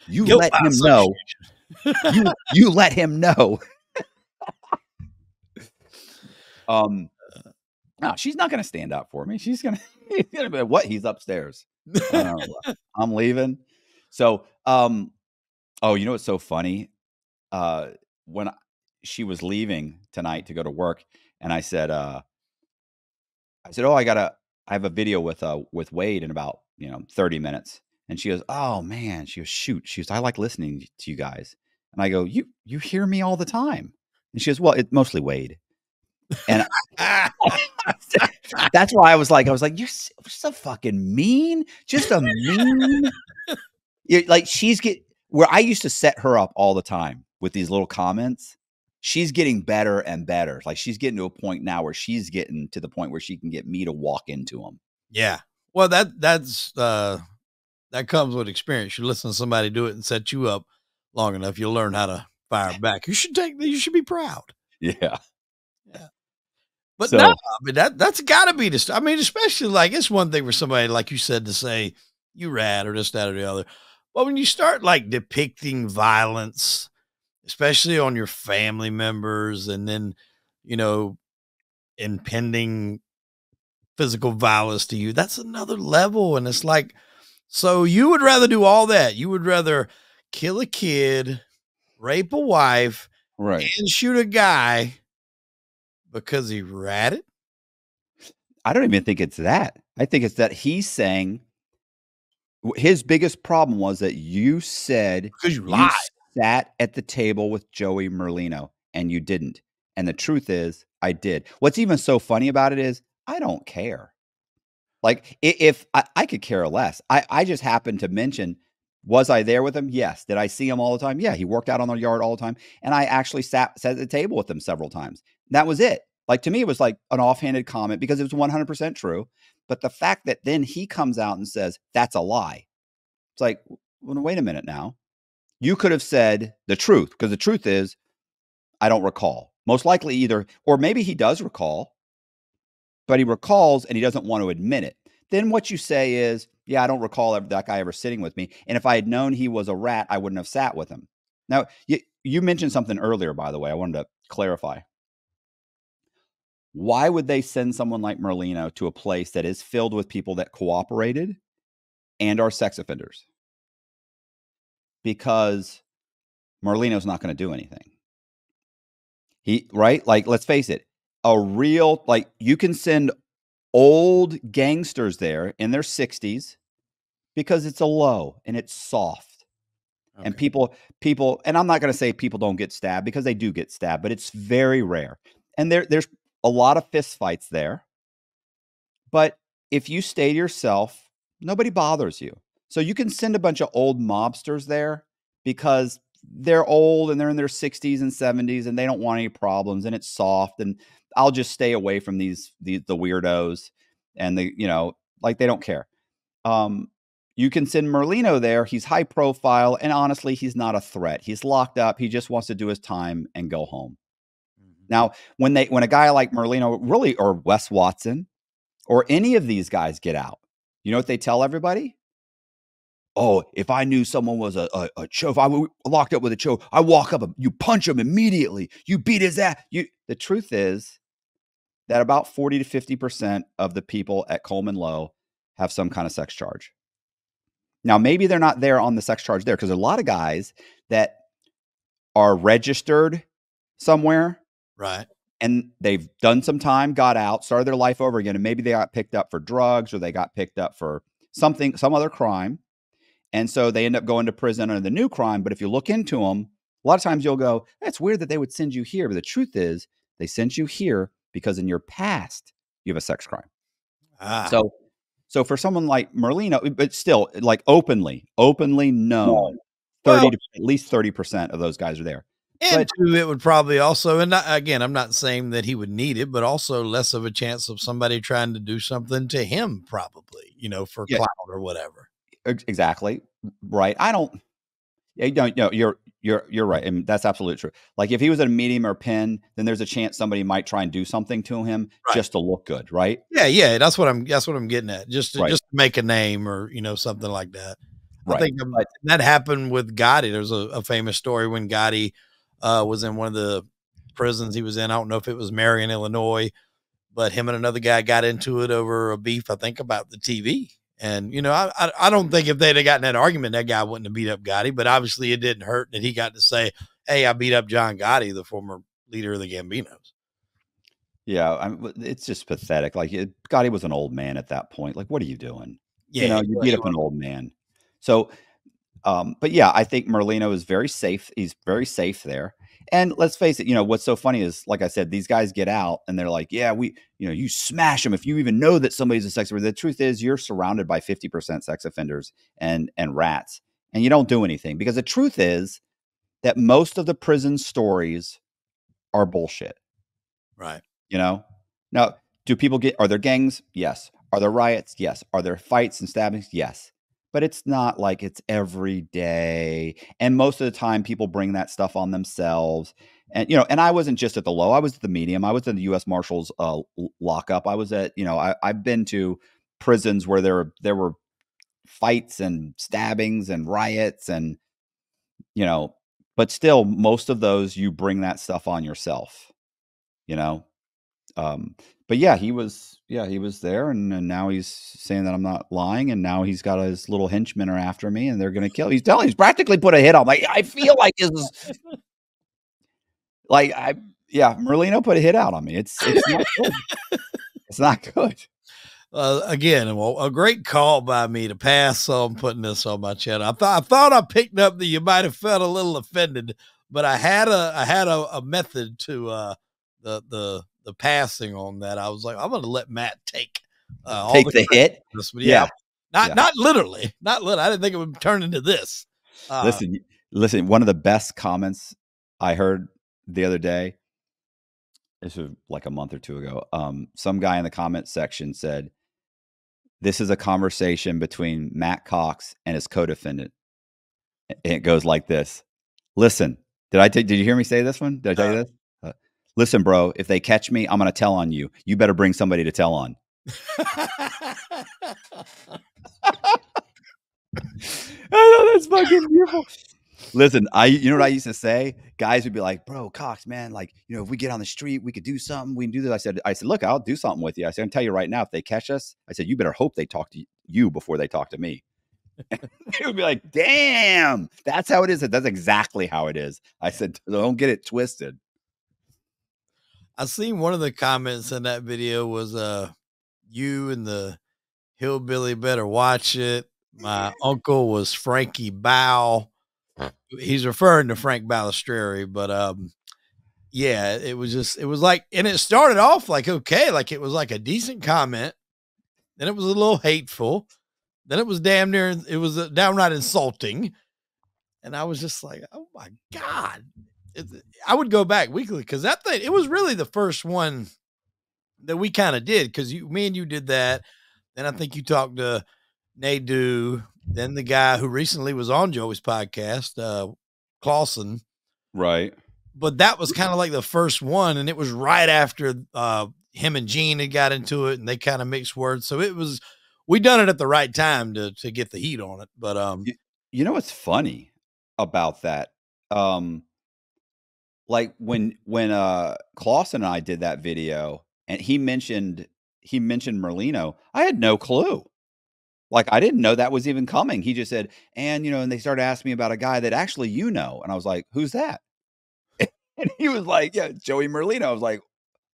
You let him know. You let him know. No, she's not going to stand up for me. She's going to be what? He's upstairs. I'm leaving. So, oh, you know, what's so funny. When she was leaving tonight to go to work and I said, oh, I have a video with Wade in about, you know, 30 minutes. And she goes, oh man, she goes, shoot. She goes, I like listening to you guys. And I go, you hear me all the time. And she goes, well, it's mostly Wade. And that's why I was like, you're so fucking mean. Just a mean. Like she's where I used to set her up all the time with these little comments. She's getting better and better. Like she's getting to a point now where she's getting to the point where she can get me to walk into them. Yeah. Well, that comes with experience. You listen to somebody do it and set you up long enough, you'll learn how to fire back. You should be proud. Yeah. Yeah. But so, no, I mean, that's gotta be the stuff. I mean, especially like it's one thing for somebody, like you said, to say you rad or this, that, or the other. But when you start like depicting violence, especially on your family members, and then, you know, impending physical violence to you, that's another level. And it's like, so you would rather do all that. You would rather kill a kid, rape a wife, right, and shoot a guy because he ratted? I don't even think it's that. I think it's that he's saying his biggest problem was that you said, because you lied, you sat at the table with Joey Merlino and you didn't. And the truth is I did. What's even so funny about it is I don't care. Like if I could care less, I just happened to mention, was I there with him? Yes. Did I see him all the time? Yeah. He worked out on the yard all the time. And I actually sat at the table with him several times. That was it. Like to me, it was like an offhanded comment because it was 100% true. But the fact that then he comes out and says, that's a lie. It's like, well, wait a minute now. You could have said the truth, because the truth is I don't recall. Most likely either, or maybe he does recall, but he recalls and he doesn't want to admit it. Then what you say is, yeah, I don't recall that guy ever sitting with me. And if I had known he was a rat, I wouldn't have sat with him. Now, you mentioned something earlier, by the way, I wanted to clarify. Why would they send someone like Merlino to a place that is filled with people that cooperated and are sex offenders? Because Merlino's not going to do anything. He, right? Like, let's face it, a real, like, you can send old gangsters there in their 60s because it's a low and it's soft. Okay. And people, and I'm not going to say people don't get stabbed, because they do get stabbed, but it's very rare. And there's a lot of fist fights there. But if you stay to yourself, nobody bothers you. So you can send a bunch of old mobsters there because they're old and they're in their 60s and 70s and they don't want any problems, and it's soft, and I'll just stay away from the weirdos and the, you know, like they don't care. You can send Merlino there. He's high profile. And honestly, he's not a threat. He's locked up. He just wants to do his time and go home. Mm-hmm. Now, when a guy like Merlino really, or Wes Watson or any of these guys get out, you know what they tell everybody? Oh, if I knew someone was a chode, if I were locked up with a chode, I walk up, you punch him immediately. You beat his ass. The truth is that about 40 to 50% of the people at Coleman Low have some kind of sex charge. Now, maybe they're not there on the sex charge there, because a lot of guys that are registered somewhere, right, and they've done some time, got out, started their life over again, and maybe they got picked up for drugs, or they got picked up for something, some other crime. And so they end up going to prison under the new crime. But if you look into them, a lot of times you'll go, that's weird that they would send you here. But the truth is they sent you here because in your past, you have a sex crime. Ah. So for someone like Merlino, but still like openly known, well, 30% of those guys are there. And but, it would probably also, and not, again, I'm not saying that he would need it, but also less of a chance of somebody trying to do something to him, probably, you know, for clout or whatever. Exactly. Right. No, you're right. I mean, that's absolutely true. Like if he was at a medium or pen, then there's a chance somebody might try and do something to him, right, just to look good. Right. Yeah. Yeah. That's what I'm getting at. Just to make a name, or, you know, something like that. Right. I think that happened with Gotti. There's a famous story when Gotti was in one of the prisons he was in. I don't know if it was Marion, Illinois, but him and another guy got into it over a beef, I think, about the TV. And, you know, I don't think if they'd have gotten that argument, that guy wouldn't have beat up Gotti. But obviously it didn't hurt that he got to say, hey, I beat up John Gotti, the former leader of the Gambinos. Yeah, it's just pathetic. Like Gotti was an old man at that point. Like, what are you doing? Yeah, you know, you beat up an old man. So, but yeah, I think Merlino is very safe. He's very safe there. And let's face it, you know, what's so funny is, like I said, these guys get out and they're like, yeah, we, you know, you smash them if you even know that somebody's a sex offender. The truth is you're surrounded by 50% sex offenders and rats, and you don't do anything, because the truth is that most of the prison stories are bullshit. Right. You know, now do people get, are there gangs? Yes. Are there riots? Yes. Are there fights and stabbings? Yes. But it's not like it's every day. And most of the time people bring that stuff on themselves. And, you know, and I wasn't just at the low, I was at the medium. I was in the U.S. Marshals lockup. I was at, you know, I've been to prisons where there were fights and stabbings and riots and, you know, but still most of those, you bring that stuff on yourself, you know? But yeah, he was there, and now he's saying that I'm not lying, and now he's got his little henchmen are after me, and they're going to kill. He's practically put a hit on. Like, I feel like is like Merlino put a hit out on me. It's not good. It's not good. Again, well, a great call by me to pass on putting this on my channel. I thought I picked up that you might have felt a little offended, but I had a method to the passing on that. I was like, I'm going to let Matt take all the hit. Yeah. Not literally. I didn't think it would turn into this. Listen, one of the best comments I heard the other day, this was like a month or two ago. Some guy in the comment section said, this is a conversation between Matt Cox and his co-defendant. And it goes like this. Listen, did you hear me say this one? Did I tell you this? Listen, bro, if they catch me, I'm going to tell on you. You better bring somebody to tell on. I know, that's fucking beautiful. Listen, you know what I used to say? Guys would be like, bro, Cox, man, like, you know, if we get on the street, we could do something. We can do this. I said, look, I'll do something with you. I said, I'm telling you right now, if they catch us, I said, you better hope they talk to you before they talk to me. It would be like, damn, that's how it is. That's exactly how it is. I said, don't get it twisted. I seen one of the comments in that video was, you and the hillbilly better watch it. My uncle was Frankie Bow. He's referring to Frank Balestrieri, but, yeah, it was like, and it started off like, okay, like it was like a decent comment. Then it was a little hateful. Then it was damn near, it was downright insulting. And I was just like, oh my God. I would go back weekly, because that thing, it was really the first one that we kind of did, because me and you did that. Then I think you talked to Nadu, then the guy who recently was on Joey's podcast, Clausen. Right. But that was kind of like the first one, and it was right after him and Gene had got into it, and they kind of mixed words. So it was, we done it at the right time to get the heat on it. But you know what's funny about that? Like when Clausen and I did that video, and he mentioned Merlino, I had no clue. Like, I didn't know that was even coming. He just said, and, you know, and they started asking me about a guy that actually, you know, and I was like, who's that? And he was like, yeah, Joey Merlino. I was like,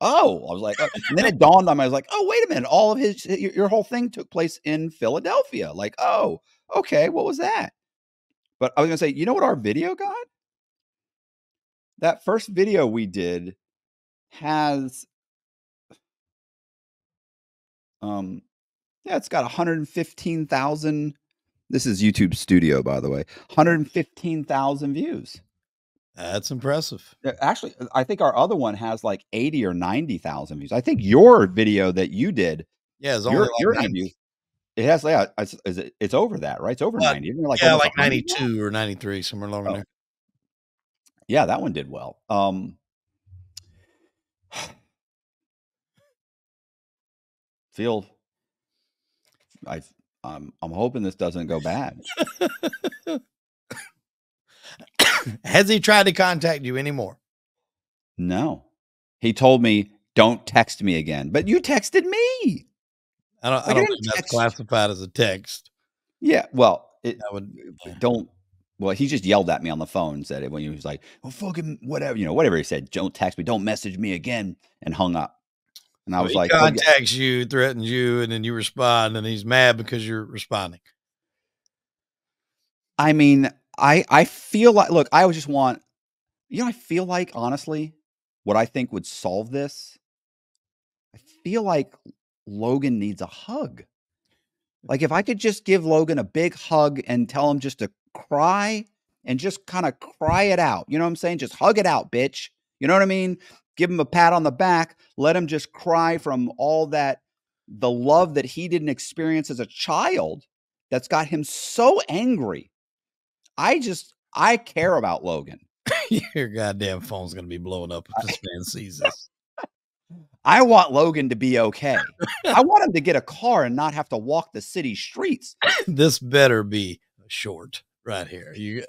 oh, oh. And then it dawned on me. I was like, oh, wait a minute. All of his, your whole thing took place in Philadelphia. Like, oh, okay. What was that? But I was gonna say, you know what our video got? That first video we did has, yeah, it's got 115,000. This is YouTube Studio, by the way, 115,000 views. That's impressive. Actually, I think our other one has like 80 or 90,000 views. I think your video that you did, yeah, it's only your like 90. It has, yeah, it's over that, right? It's over 90. Isn't it like, yeah, like 92 or 93, somewhere along there. Yeah, that one did well. I'm hoping this doesn't go bad. Has he tried to contact you anymore? No. He told me, don't text me again. But you texted me. I don't think that's classified as a text. Yeah, well, well, he just yelled at me on the phone and said it when he was like, oh, fucking whatever, you know, whatever he said, don't text me, don't message me again, and hung up. And I was like, he contacts you, threatens you, and then you respond, and he's mad because you're responding. I mean, I feel like, look, I would just want I feel like, honestly, what I think would solve this, I feel like Logan needs a hug. Like if I could just give Logan a big hug and tell him just to cry and just kind of cry it out. You know what I'm saying? Just hug it out, bitch. You know what I mean? Give him a pat on the back. Let him just cry from all that, the love that he didn't experience as a child that's got him so angry. I care about Logan. Your goddamn phone's going to be blowing up if this man sees this. I want Logan to be okay. I want him to get a car and not have to walk the city streets. This better be short right here. You,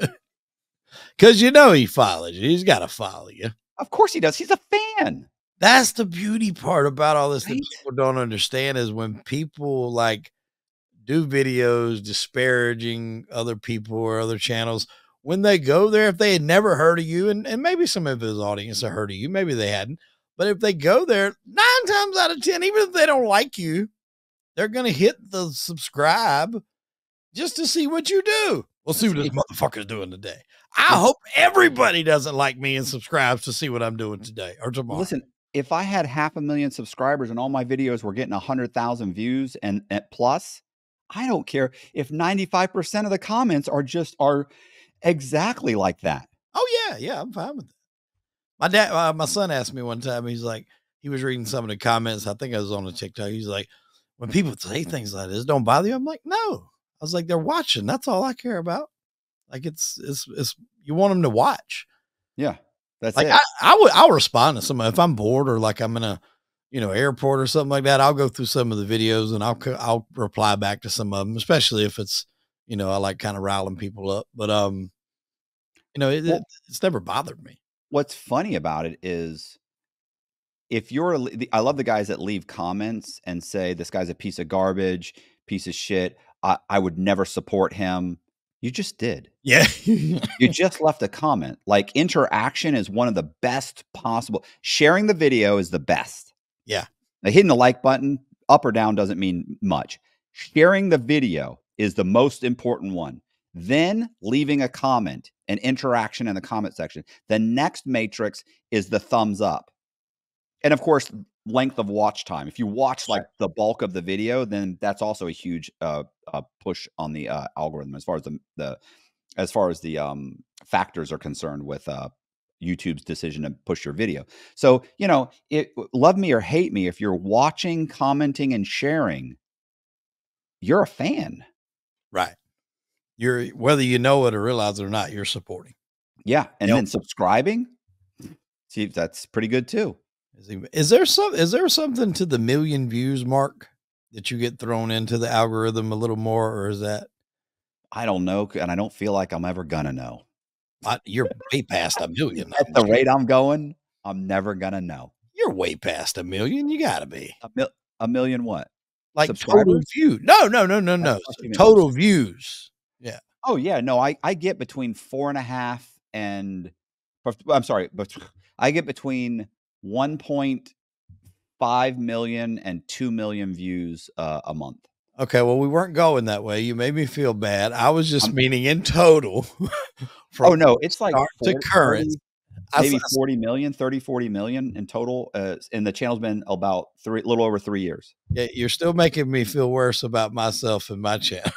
because you know he follows you. He's got to follow you. Of course he does. He's a fan. That's the beauty part about all this, right? That people don't understand is when people like do videos disparaging other people or other channels, when they go there, if they had never heard of you, and maybe some of his audience have heard of you, maybe they hadn't, but if they go there 9 times out of 10, even if they don't like you, they're going to hit the subscribe just to see what you do. We'll see what this motherfucker's doing today. I hope everybody doesn't like me and subscribes to see what I'm doing today or tomorrow. Listen, if I had 500,000 subscribers and all my videos were getting 100,000 views and plus, I don't care if 95% of the comments are exactly like that. Oh yeah. Yeah. I'm fine with that. My dad, my son asked me one time, he's like, he was reading some of the comments. I think I was on a TikTok. He's like, when people say things like this, don't bother you. I'm like, no. I was like, they're watching. That's all I care about. Like it's you want them to watch. Yeah. That's like, it. I'll respond to somebody if I'm bored or like I'm in a, you know, airport or something like that. I'll go through some of the videos and I'll reply back to some of them, especially if it's, you know, I like kind of riling people up, but, you know, it's never bothered me. What's funny about it is if I love the guys that leave comments and say, this guy's a piece of garbage, piece of shit. I would never support him. You just did. Yeah. You just left a comment. Like interaction is one of the best possible. Sharing the video is the best. Yeah. Now, hitting the like button up or down doesn't mean much. Sharing the video is the most important one. Then leaving a comment and interaction in the comment section. The next matrix is the thumbs up. And of course, length of watch time. If you watch like the bulk of the video, then that's also a huge push on the algorithm as far as the factors are concerned with YouTube's decision to push your video. So, you know, love me or hate me, if you're watching, commenting and sharing, you're a fan. Right. You're, whether you know it or realize it or not, you're supporting. Yeah. And then subscribing. See, that's pretty good too. Is there something to the million views mark that you get thrown into the algorithm a little more, or is that? I don't know. And I don't feel like I'm ever going to know. You're way past a million. At the rate I'm going, I'm never going to know. You're way past a million. You gotta be a million. What? Like total view. No. Total views. Yeah. Oh yeah. No, I get between 4.5 and I'm sorry, but I get between 1.5 million and 2 million views a month. Okay. Well, we weren't going that way. You made me feel bad. I was just meaning in total. Oh no, it's like to current, maybe 40 million, 30, 40 million in total. And the channel's been about a little over three years. Yeah. You're still making me feel worse about myself and my channel.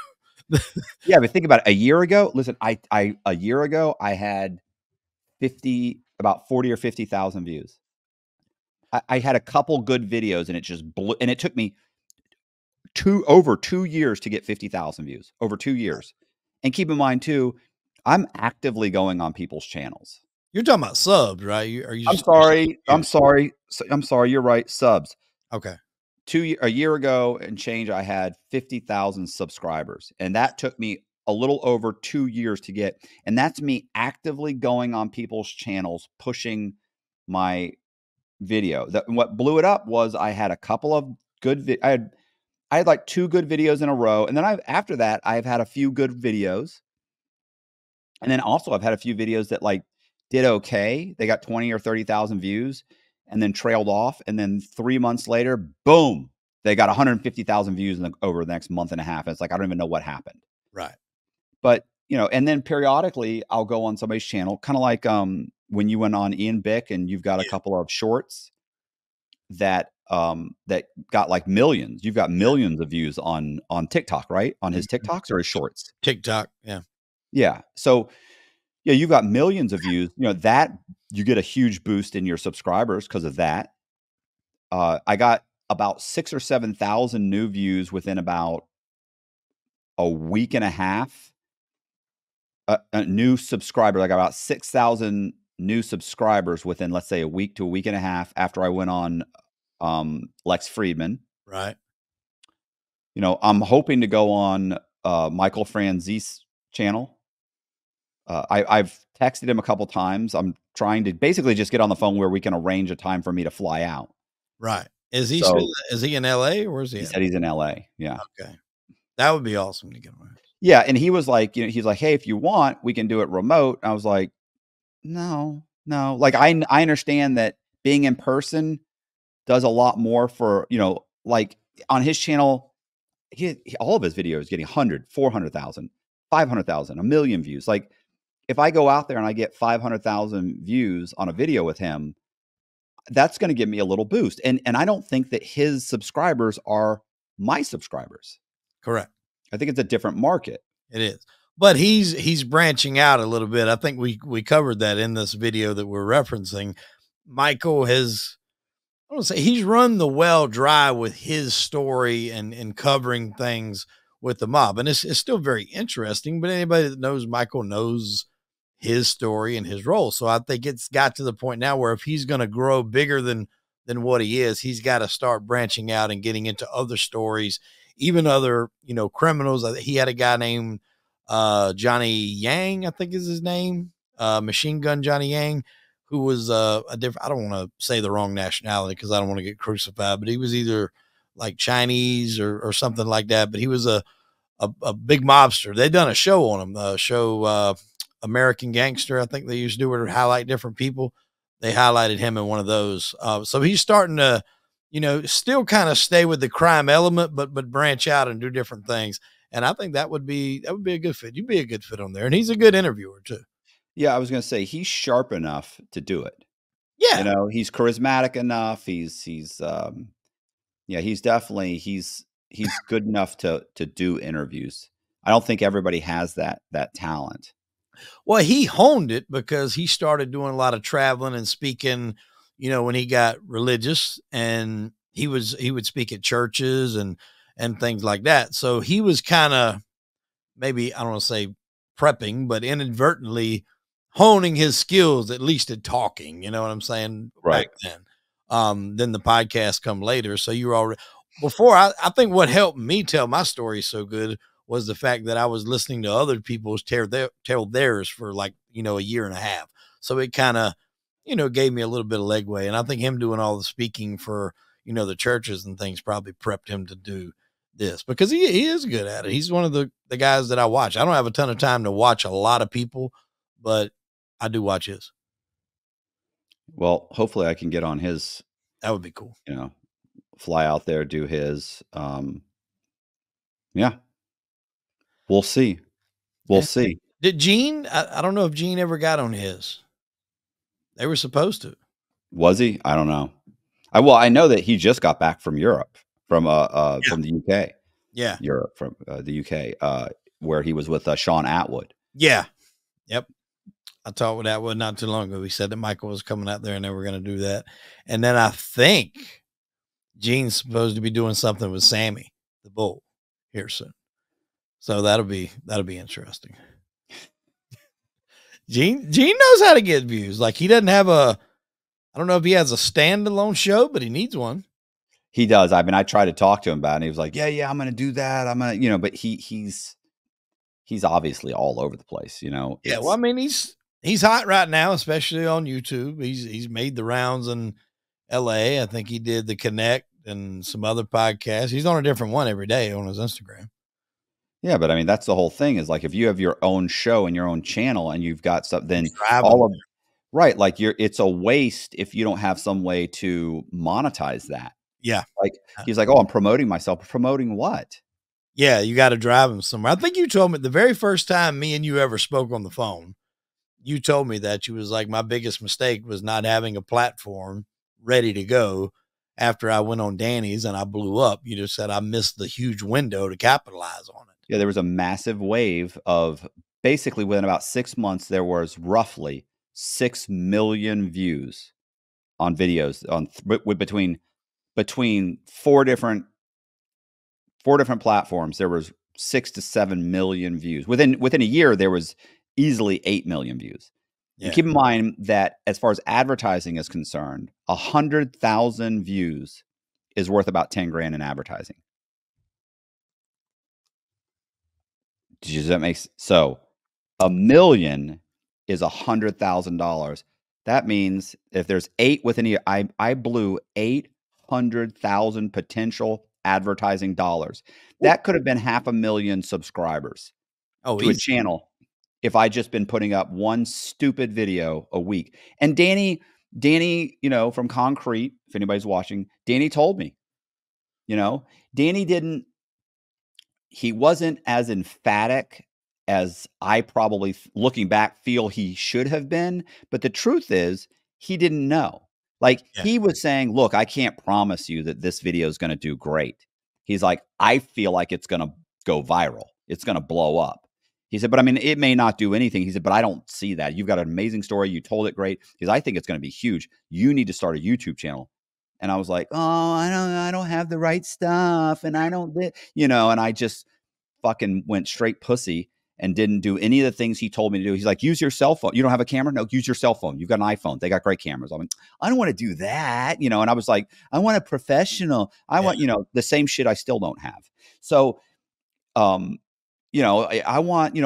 Yeah. But think about it. A year ago, listen, a year ago I had about 40 or 50,000 views. I had a couple good videos and it just blew, and it took me over two years to get 50,000 views over 2 years. And keep in mind too, I'm actively going on people's channels. You're talking about subs, right? I'm sorry. You're right. Subs. Okay. A year ago and change, I had 50,000 subscribers, and that took me a little over 2 years to get. And that's me actively going on people's channels, pushing my video. What blew it up was I had a couple of good, I had like 2 good videos in a row, and then after that I've had a few good videos, and then also I've had a few videos that like did okay, they got 20 or 30,000 views and then trailed off, and then 3 months later, boom, they got 150,000 views over the next month and a half. It's like I don't even know what happened, right? But you know, and then periodically I'll go on somebody's channel, kind of like when you went on Ian Bick and you've got a couple of shorts that that got like millions. You've got millions of views on TikTok, right? On his TikToks or his shorts? TikTok, yeah. Yeah. So yeah, you've got millions of views. You know, that you get a huge boost in your subscribers because of that. I got about 6,000 or 7,000 new views within about a week and a half. A new subscriber, like about 6,000 new subscribers within, let's say, a week to a week and a half after I went on Lex Friedman. Right. You know, I'm hoping to go on Michael Franzi's channel. I've texted him a couple times. I'm trying to basically just get on the phone where we can arrange a time for me to fly out. Right. Is he still, is he in LA or is he? He said he's in LA. Yeah. Okay. That would be awesome to get around. Yeah. And he was like, you know, he's like, hey, if you want, we can do it remote. And I was like, no, no. Like I understand that being in person does a lot more for, you know, like on his channel, he all of his videos getting 100, 400,000, 500,000, a million views. Like if I go out there and I get 500,000 views on a video with him, that's going to give me a little boost. And I don't think that his subscribers are my subscribers. Correct. I think it's a different market. It is. But he's branching out a little bit. I think we covered that in this video that we're referencing. Michael has, I don't say he's run the well dry with his story and covering things with the mob. And it's still very interesting, but anybody that knows Michael knows his story and his role. So I think it's got to the point now where if he's going to grow bigger than what he is, he's got to start branching out and getting into other stories, even other, you know, criminals. He had a guy named Johnny Yang, I think is his name, Machine Gun Johnny Yang, who was a different, I don't want to say the wrong nationality because I don't want to get crucified, but he was either like Chinese or something like that. But he was a big mobster. They'd done a show on him, the show American Gangster. I think they used to do it to highlight different people. They highlighted him in one of those. So he's starting to, you know, still kind of stay with the crime element, but branch out and do different things. And I think that would be a good fit. You'd be a good fit on there. And he's a good interviewer too. Yeah. I was going to say he's sharp enough to do it. Yeah. You know, he's charismatic enough. Yeah, he's definitely, he's good enough to do interviews. I don't think everybody has that talent. Well, he honed it because he started doing a lot of traveling and speaking, you know, when he got religious, and he would speak at churches and things like that. So he was kind of, maybe, I don't want to say prepping, but inadvertently honing his skills, at least at talking, you know what I'm saying? Right. Back then the podcast come later. So you were already before. I think what helped me tell my story so good was the fact that I was listening to other people's tell theirs for like, you know, a year and a half. So it kind of, you know, gave me a little bit of legway. And I think him doing all the speaking for, you know, the churches and things probably prepped him to do this, because he is good at it. He's one of the guys that I watch. I don't have a ton of time to watch a lot of people, but I do watch his. Well, hopefully I can get on his. That would be cool. You know, fly out there, do his. Yeah. We'll see. We'll see. Did Gene? I don't know if Gene ever got on his. They were supposed to. Was he? I don't know. Well, I know that he just got back from Europe, from the UK. Yeah. Europe, from the UK, where he was with Sean Atwood. Yeah. Yep. I talked with Atwood not too long ago. He said that Michael was coming out there and they were going to do that. And then I think Gene's supposed to be doing something with Sammy the Bull here soon. So that'll be interesting. Gene knows how to get views. Like he doesn't have a, I don't know if he has a standalone show, but he needs one. He does. I mean, I tried to talk to him about it and he was like, yeah, I'm going to do that. I'm going to, you know, but he's obviously all over the place, you know? Yeah. Well, I mean, he's hot right now, especially on YouTube. He's made the rounds in LA. I think he did the Connect and some other podcasts. He's on a different one every day on his Instagram. Yeah, but I mean, that's the whole thing is like, if you have your own show and your own channel and you've got stuff, then all of, right, like it's a waste if you don't have some way to monetize that. Yeah. Like he's like, oh, I'm promoting myself. Promoting what? Yeah. You got to drive him somewhere. I think you told me the very first time me and you ever spoke on the phone, you told me that you was like, my biggest mistake was not having a platform ready to go after I went on Danny's and I blew up. You just said I missed the huge window to capitalize on it. Yeah, there was a massive wave of, basically within about 6 months, there was roughly 6 million views on videos on between four different platforms. There was 6 to 7 million views within a year. There was easily 8 million views. Yeah. And keep in mind that as far as advertising is concerned, 100,000 views is worth about 10 grand in advertising. Does that make sense? So a million is $100,000. That means if there's 8 within a year, I blew 800,000 potential advertising dollars. That could have been 500,000 subscribers to a channel if I just been putting up one stupid video a week. And Danny, you know, from Concrete, if anybody's watching, Danny told me, you know, Danny didn't, he wasn't as emphatic as I probably, looking back, feel he should have been. But the truth is, he didn't know. Like, yeah, he was saying, look, I can't promise you that this video is going to do great. He's like, I feel like it's going to go viral. It's going to blow up. He said, but I mean, it may not do anything. He said, but I don't see that. You've got an amazing story. You told it great. Because I think it's going to be huge. You need to start a YouTube channel. And I was like, oh, I don't have the right stuff. And I don't, you know, and I just fucking went straight pussy and didn't do any of the things he told me to do. He's like, use your cell phone. You don't have a camera? No, use your cell phone. You've got an iPhone. They got great cameras. I mean, I don't want to do that, you know? And I was like, I want a professional. I want, you know, the same shit I still don't have. So, you know, I want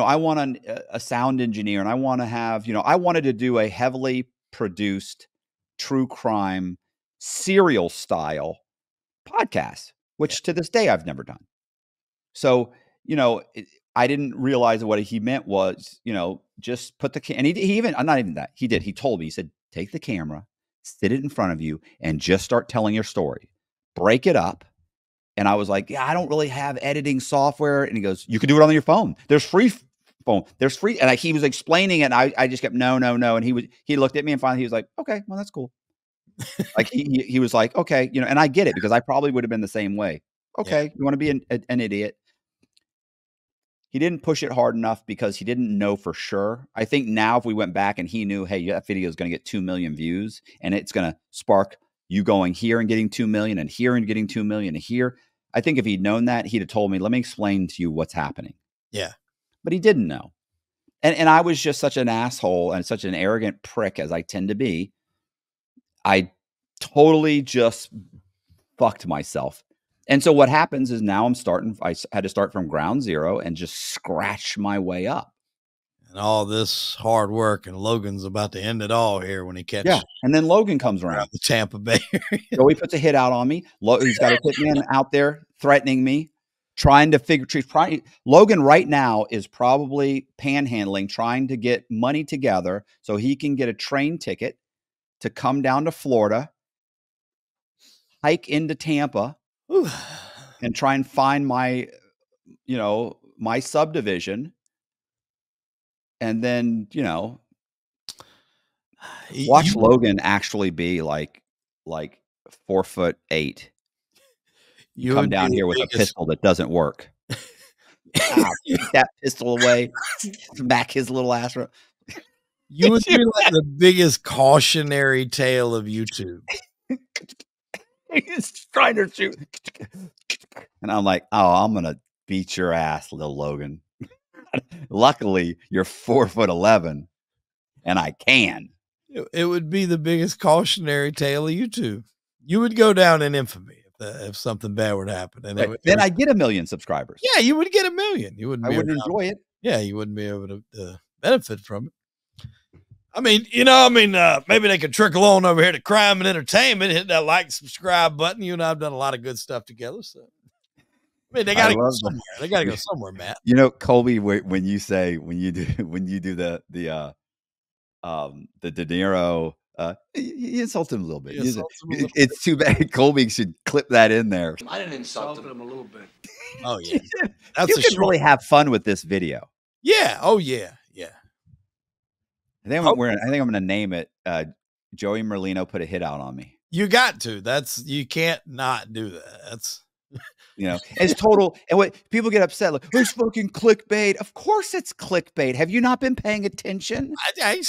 a sound engineer, and I want to have, you know, I wanted to do a heavily produced true crime serial style podcast, which to this day I've never done. So, you know, I didn't realize what he meant was, you know, just put the, and he even, not even that, he did. He told me, he said, take the camera, sit it in front of you, and just start telling your story. Break it up. And I was like, yeah, I don't really have editing software. And he goes, you can do it on your phone. There's free phone. There's free. And he was explaining it. And I just kept, no. And he looked at me, and finally he was like, okay, well, that's cool. Like he was like, okay, you know, and I get it, because I probably would have been the same way. Okay. Yeah. You want to be an idiot. He didn't push it hard enough because he didn't know for sure. I think now if we went back and he knew, hey, that video is going to get 2 million views and it's going to spark you going here and getting 2 million and here and getting 2 million and here. I think if he'd known that, he'd have told me, let me explain to you what's happening. Yeah. But he didn't know. And I was just such an asshole and such an arrogant prick, as I tend to be. I totally just fucked myself. And so what happens is now I had to start from ground zero and just scratch my way up. And all this hard work, and Logan's about to end it all here when he catches. Yeah, and then Logan comes around. The Tampa Bay area. So he puts a hit out on me. He's got a hitman out there threatening me, trying to Logan right now is probably panhandling, trying to get money together so he can get a train ticket to come down to Florida, hike into Tampa, and try and find my, you know, my subdivision. And then, you know, watch Logan actually be like 4'8". You come down here with a pistol that doesn't work. Wow, take that pistol away, smack his little ass. You would be like the biggest cautionary tale of YouTube. He's trying to shoot. And I'm like, oh, I'm going to beat your ass, little Logan. Luckily, you're 4'11", and I can. It would be the biggest cautionary tale of YouTube. You would go down in infamy if something bad were to happen. And right. Then I'd get 1 million subscribers. Yeah, you would get 1 million. You wouldn't. I would enjoy it. Yeah, you wouldn't be able to benefit from it. I mean, you know, maybe they could trickle on over here to crime and entertainment, hit that like, subscribe button. You and I have done a lot of good stuff together. So, I mean, they got to go somewhere. They got to go somewhere, Matt. You know, Colby, when you say, when you do the De Niro, you insult him a little bit. Him a little bit. It's too bad. Colby should clip that in there. I didn't insult him a little bit. Oh yeah, you can really have fun with this video. Yeah. Oh yeah. I think I'm going to name it. Joey Merlino put a hit out on me. You got to. That's, you can't not do that. That's, you know, it's total. And what people get upset, like, who's fucking clickbait? Of course it's clickbait. Have you not been paying attention? You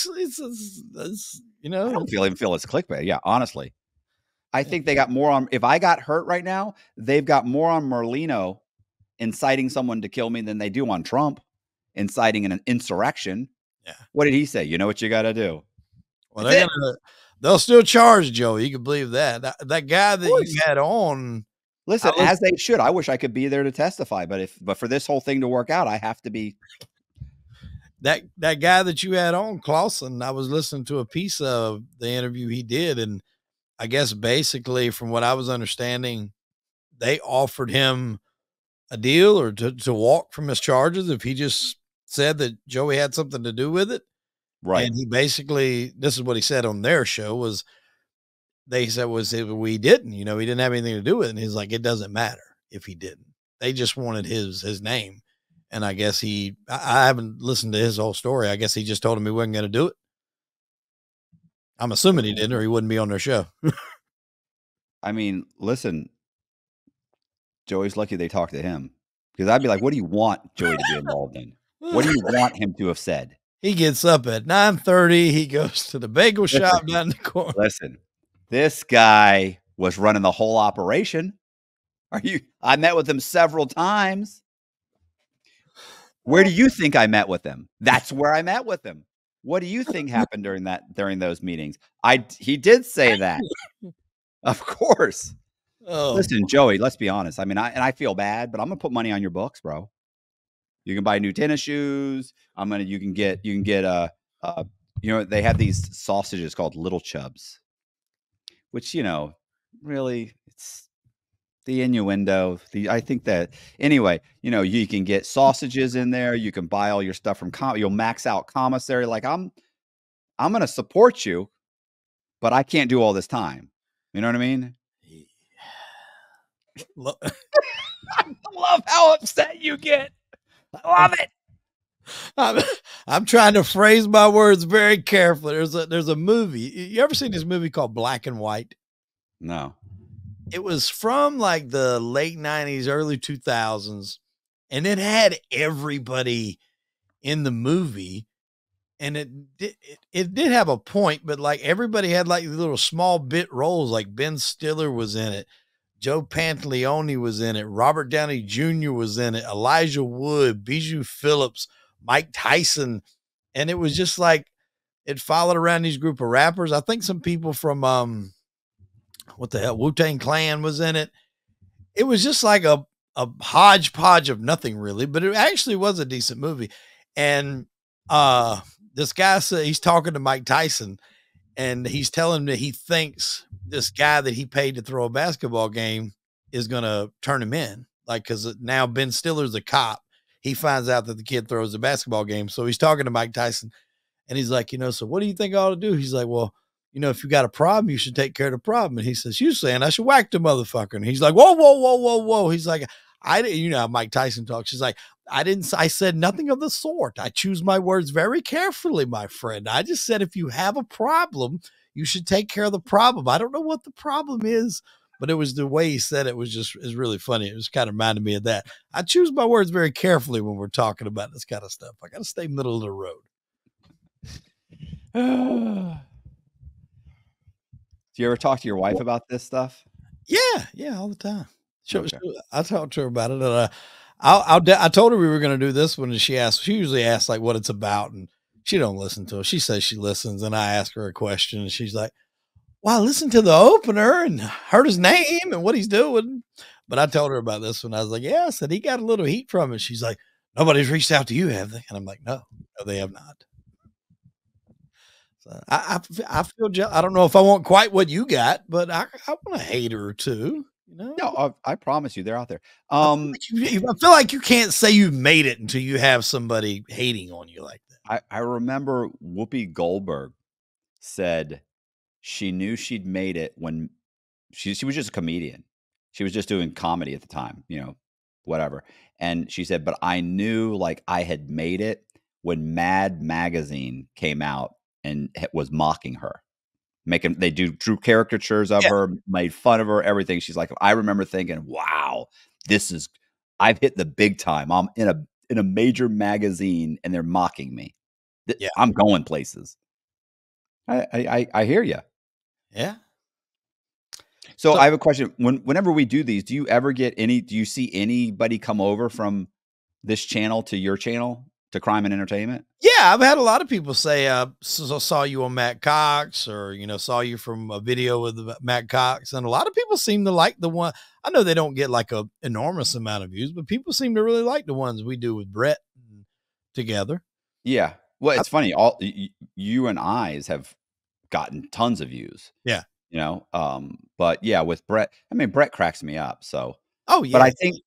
know, I don't even feel it's clickbait. Yeah, honestly, I think they got more on. If I got hurt right now, they've got more on Merlino inciting someone to kill me than they do on Trump inciting an insurrection. Yeah. What did he say? You know what you got to do. Well, they'll still charge Joey. You can believe that. That guy that you had on. Listen, as they should. I wish I could be there to testify, but for this whole thing to work out, I have to be. That guy that you had on, Clausen, I was listening to a piece of the interview he did, and I guess basically from what I was understanding, they offered him a deal or to walk from his charges if he just said that Joey had something to do with it. Right. And he basically, this is what he said on their show was, they said, we didn't, you know, he didn't have anything to do with it. And he's like, it doesn't matter if he didn't, they just wanted his name. And I guess I haven't listened to his whole story. I guess he just told him he wasn't going to do it. I'm assuming he didn't, or he wouldn't be on their show. I mean, listen, Joey's lucky they talked to him, because I'd be like, what do you want Joey to be involved in? What do you want him to have said? He gets up at 9:30. He goes to the bagel shop down the corner. Listen, this guy was running the whole operation. I met with him several times. Where do you think I met with him? That's where I met with him. What do you think happened during those meetings? He did say that. Of course. Oh. Listen, Joey, let's be honest. I mean, I feel bad, but I'm going to put money on your books, bro. You can buy new tennis shoes. You can get you know, they have these sausages called Little Chubs, which, you know, really it's the innuendo. I think that anyway, you know, you can get sausages in there. You can buy all your stuff from you'll max out commissary. Like I'm going to support you, but I can't do all this time. You know what I mean? Yeah. I love how upset you get. I love it. I'm trying to phrase my words very carefully. There's a movie. You ever seen this movie called Black and White? No. It was from like the late 90s, early 2000s. And it had everybody in the movie. And it did have a point, but like everybody had like little small bit roles. Like Ben Stiller was in it. Joe Pantolioni was in it. Robert Downey Jr. was in it. Elijah Wood, Bijou Phillips, Mike Tyson. And it was just like, it followed around these group of rappers. I think some people from, Wu-Tang Clan was in it. It was just like a hodgepodge of nothing really, but it actually was a decent movie. And, this guy said, he's talking to Mike Tyson, and he's telling him that he thinks this guy that he paid to throw a basketball game is going to turn him in. Like, cause now Ben Stiller's a cop. He finds out that the kid throws a basketball game. So he's talking to Mike Tyson, and he's like, you know, so what do you think I ought to do? He's like, well, you know, if you got a problem, you should take care of the problem. And he says, you saying I should whack the motherfucker. And he's like, whoa, whoa, whoa, whoa, whoa. He's like, I didn't, you know, how Mike Tyson talks. She's like, I said nothing of the sort. I choose my words very carefully, my friend. I just said, if you have a problem, you should take care of the problem. I don't know what the problem is, but it was the way he said it was just, is really funny. It was kind of reminded me of that. I choose my words very carefully when we're talking about this kind of stuff. I got to stay middle of the road. Do you ever talk to your wife about this stuff? Yeah. Yeah. All the time. Sure. I talked to her about it, and I told her we were going to do this one, and she usually asks like what it's about, and she don't listen to it. She says she listens, and I ask her a question, and she's like, well, I listened to the opener and heard his name and what he's doing. But I told her about this one. I was like, yeah, I said he got a little heat from it. She's like, nobody's reached out to you, have they? And I'm like, no, they have not. So I feel jealous. I don't know if I want quite what you got, but I want a hater or two. No, I promise you they're out there. I feel like you can't say you made it until you have somebody hating on you like that. I remember Whoopi Goldberg said she knew she'd made it when she was just a comedian. She was just doing comedy at the time, you know, whatever. And she said, but I knew like I had made it when Mad Magazine came out and was mocking her. They drew caricatures of her, made fun of her, everything. She's like, I remember thinking, wow, I've hit the big time. I'm in a major magazine and they're mocking me. I'm going places. I hear you. Yeah. So I have a question. Whenever we do these, do you see anybody come over from this channel to your channel to Crime and Entertainment? Yeah. I've had a lot of people say, saw you on Matt Cox, or, saw you from a video with Matt Cox. And a lot of people seem to like the one. I know they don't get like an enormous amount of views, but people seem to really like the ones we do with Brett together. Yeah. Well, it's funny. All you and I's have gotten tons of views. Yeah. But yeah, with Brett, Brett cracks me up. So, oh yeah. But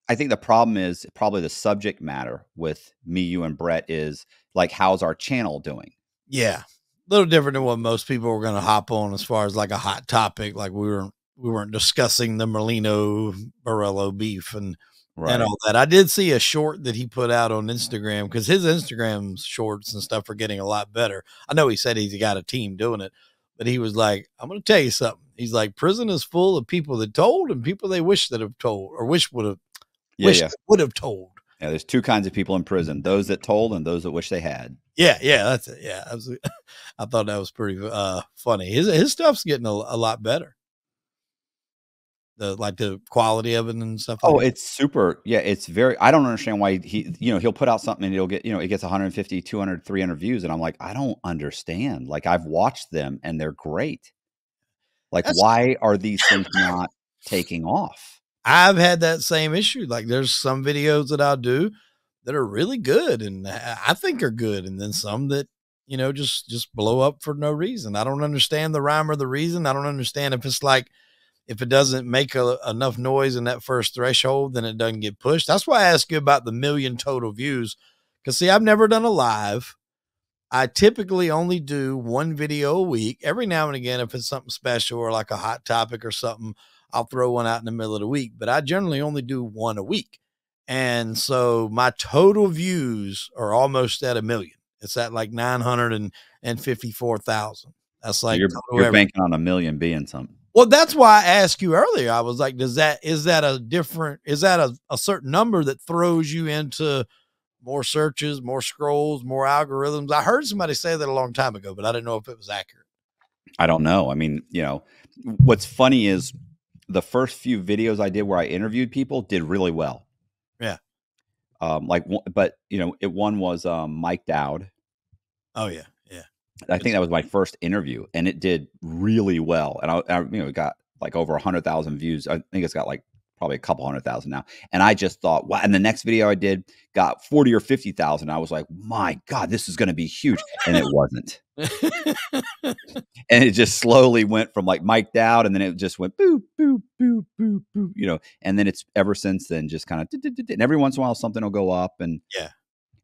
I think the problem is probably the subject matter with me, you and Brett is like, how's our channel doing? Yeah. A little different than what most people were going to hop on as far as like a hot topic. Like we weren't discussing the Merlino-Barolo beef and all that. I did see a short that he put out on Instagram, because his Instagram shorts and stuff are getting a lot better. I know he said he's got a team doing it, but he was like, I'm going to tell you something. He's like, prison is full of people that told and people they wish that have told, or wish would have told. Yeah. There's two kinds of people in prison, those that told and those that wish they had. Yeah. Yeah. That's it. Yeah. I thought that was pretty funny. His stuff's getting a lot better. The quality of it and stuff. Oh, it's super. Yeah. It's very, I don't understand why he'll put out something and he'll get, it gets 150, 200, 300 views. And I'm like, I don't understand. Like, I've watched them and they're great. Like, why are these things not taking off? I've had that same issue. Like, there's some videos that I'll do that are really good and I think are good. And then some that, just blow up for no reason. I don't understand the rhyme or the reason. I don't understand if it's like, if it doesn't make enough noise in that first threshold, then it doesn't get pushed. That's why I ask you about the 1 million total views. Because, see, I've never done a live. I typically only do one video a week. Every now and again, if it's something special or like a hot topic or something, I'll throw one out in the middle of the week. But I generally only do one a week. And so my total views are almost at 1 million. It's at like 954,000. That's like, you're banking on 1 million being something. Well, that's why I asked you earlier. I was like, is that a certain number that throws you into more searches, more scrolls, more algorithms? I heard somebody say that a long time ago, but I didn't know if it was accurate. I don't know. I mean, what's funny is the first few videos I did where I interviewed people did really well. Yeah. One was Mike Dowd. Oh yeah. I think that was my first interview and it did really well. And I got like over 100,000 views. I think it's got like probably a couple 100,000 now. And I just thought, wow. And the next video I did got 40 or 50,000. I was like, my God, this is going to be huge. And it wasn't. And it just slowly went from like Mike Dowd. And then it just went boop, boop, boop, boop, boop, and then it's ever since then just kind of, and every once in a while something will go up and yeah.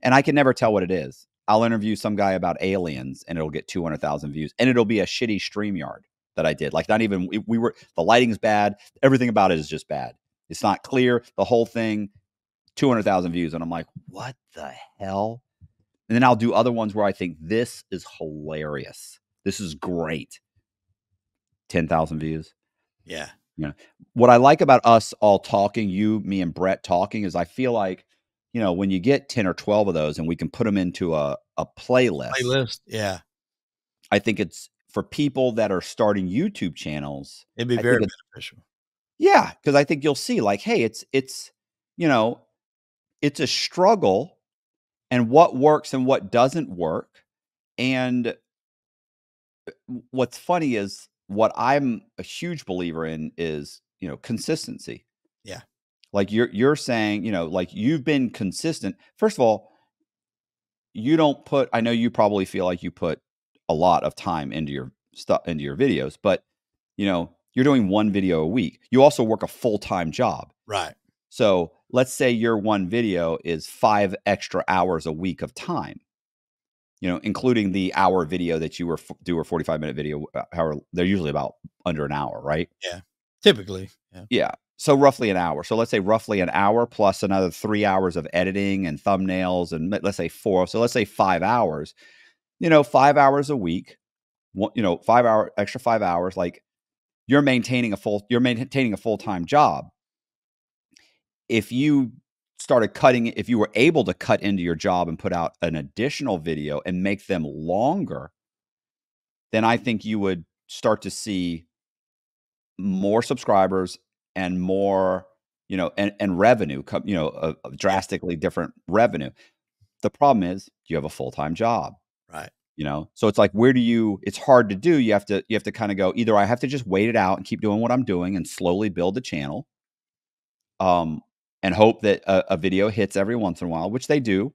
And I can never tell what it is. I'll interview some guy about aliens and it'll get 200,000 views and it'll be a shitty StreamYard that I did. Like, not even, the lighting's bad. Everything about it is just bad. It's not clear. The whole thing, 200,000 views. And I'm like, what the hell? And then I'll do other ones where I think this is hilarious. This is great. 10,000 views. Yeah. Yeah. What I like about us all talking, you, me and Brett talking, is I feel like, when you get 10 or 12 of those and we can put them into a playlist. Yeah. I think it's for people that are starting YouTube channels. It'd be very beneficial. Yeah. Cause I think you'll see like, hey, it's a struggle and what works and what doesn't work. And what's funny is what I'm a huge believer in is, consistency. Yeah. Like you're saying, like you've been consistent. First of all, you don't put, I know you probably feel like you put a lot of time into your stuff, into your videos, but you're doing one video a week. You also work a full-time job. Right. So let's say your one video is 5 extra hours a week of time, including the hour video that you do, or 45-minute video, however, they're usually about under an hour, right? Yeah. Typically. Yeah. Yeah. So roughly an hour. So let's say roughly an hour plus another 3 hours of editing and thumbnails and let's say 4. So let's say 5 hours. you know, 5 hours a week, you know, extra 5 hours, like you're maintaining a full-time job. If you started cutting, if you were able to cut into your job and put out an additional video and make them longer, then I think you would start to see more subscribers and more, you know, and revenue, you know, drastically different revenue. The problem is you have a full-time job, right? You know, so it's like, where do you, it's hard to do. You have to kind of go, either I have to just wait it out and keep doing what I'm doing and slowly build the channel, and hope that a video hits every once in a while, which they do.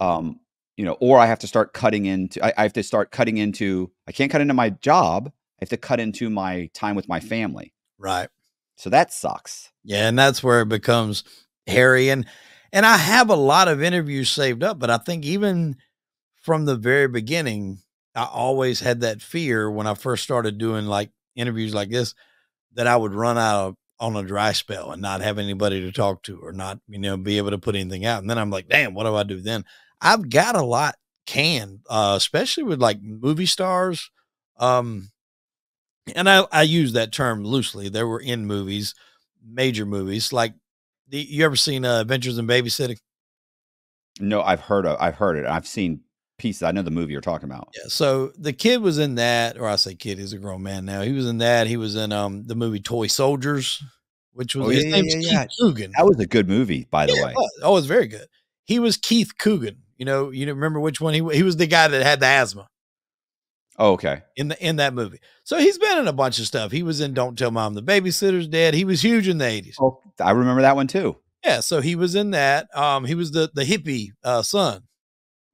You know, or I have to start cutting into, I have to start cutting into, I can't cut into my job. I have to cut into my time with my family. Right. So that sucks. Yeah. And that's where it becomes hairy. And I have a lot of interviews saved up, but I think even from the very beginning, I always had that fear when I first started doing like interviews like this, that I would run out of, on a dry spell and not have anybody to talk to or not, you know, be able to put anything out. And then I'm like, damn, what do I do then? I've got a lot canned, especially with like movie stars. And I use that term loosely. They were in movies, major movies. Like you ever seen Adventures in Babysitting? No, I've heard it. I've seen pieces. I know the movie you're talking about. Yeah. So the kid was in that, or I say kid, he's a grown man now. He was in that. He was in the movie Toy Soldiers, which was his name's Keith Coogan. That was a good movie, by the way. Oh, it was very good. He was Keith Coogan. You know, remember which one he was the guy that had the asthma. Oh, okay. In that movie. So he's been in a bunch of stuff. He was in Don't Tell Mom the Babysitter's Dead. He was huge in the 80s. Oh, I remember that one too. Yeah. So he was in that. He was the hippie son.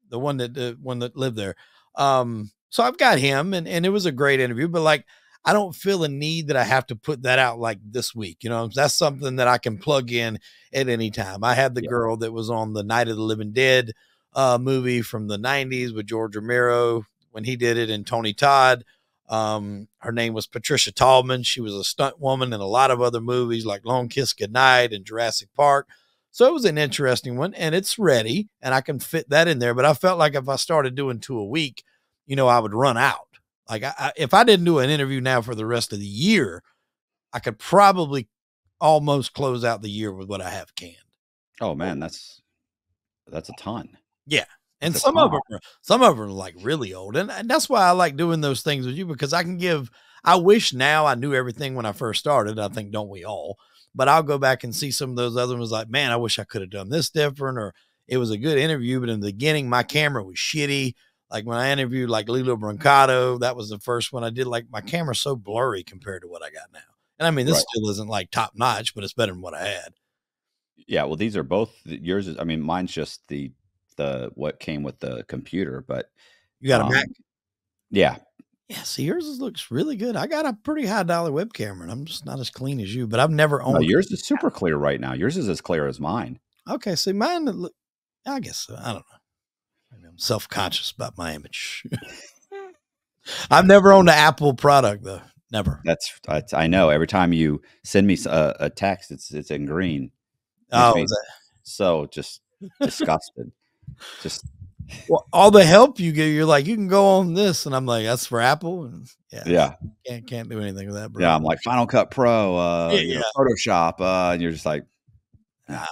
The one that lived there. So I've got him, and it was a great interview, but like, I don't feel a need that I have to put that out like this week. You know, that's something that I can plug in at any time. I had the girl that was on the Night of the Living Dead movie from the 90s with George Romero when he did it, and Tony Todd. Her name was Patricia Tallman. She was a stunt woman in a lot of other movies like Long Kiss Goodnight and Jurassic Park. So it was an interesting one, and it's ready, and I can fit that in there. But I felt like if I started doing two a week, you know, I would run out. Like if I didn't do an interview now for the rest of the year, I could probably almost close out the year with what I have canned. Oh man, that's a ton. Yeah. And some of them are like really old. And that's why I like doing those things with you, because I can give, I wish now I knew everything when I first started. I think, don't we all? But I'll go back and see some of those other ones like, man, I wish I could have done this different, or it was a good interview, but in the beginning, my camera was shitty. Like when I interviewed like Lilo Brancato, that was the first one I did. Like my camera's so blurry compared to what I got now. And I mean, this still isn't like top notch, but it's better than what I had. Yeah. Well, these are both yours. I mean, mine's just the, what came with the computer, but you got a Mac. Yeah. Yeah, see, yours looks really good. I got a pretty high-dollar web camera, and I'm just not as clean as you, but I've never owned it. Yours is super clear right now. Yours is as clear as mine. Okay, see, mine, I guess, I don't know. I'm self-conscious about my image. I've never owned an Apple product, though. Never. That's I know. Every time you send me a text, it's in green. Oh, is that? So just disgusted. Just... Well, all the help you get, you're like, you can go on this, and I'm like, that's for Apple, and yeah, can't do anything with that, bro. Yeah, I'm like Final Cut Pro, Photoshop, and you're just like, nah.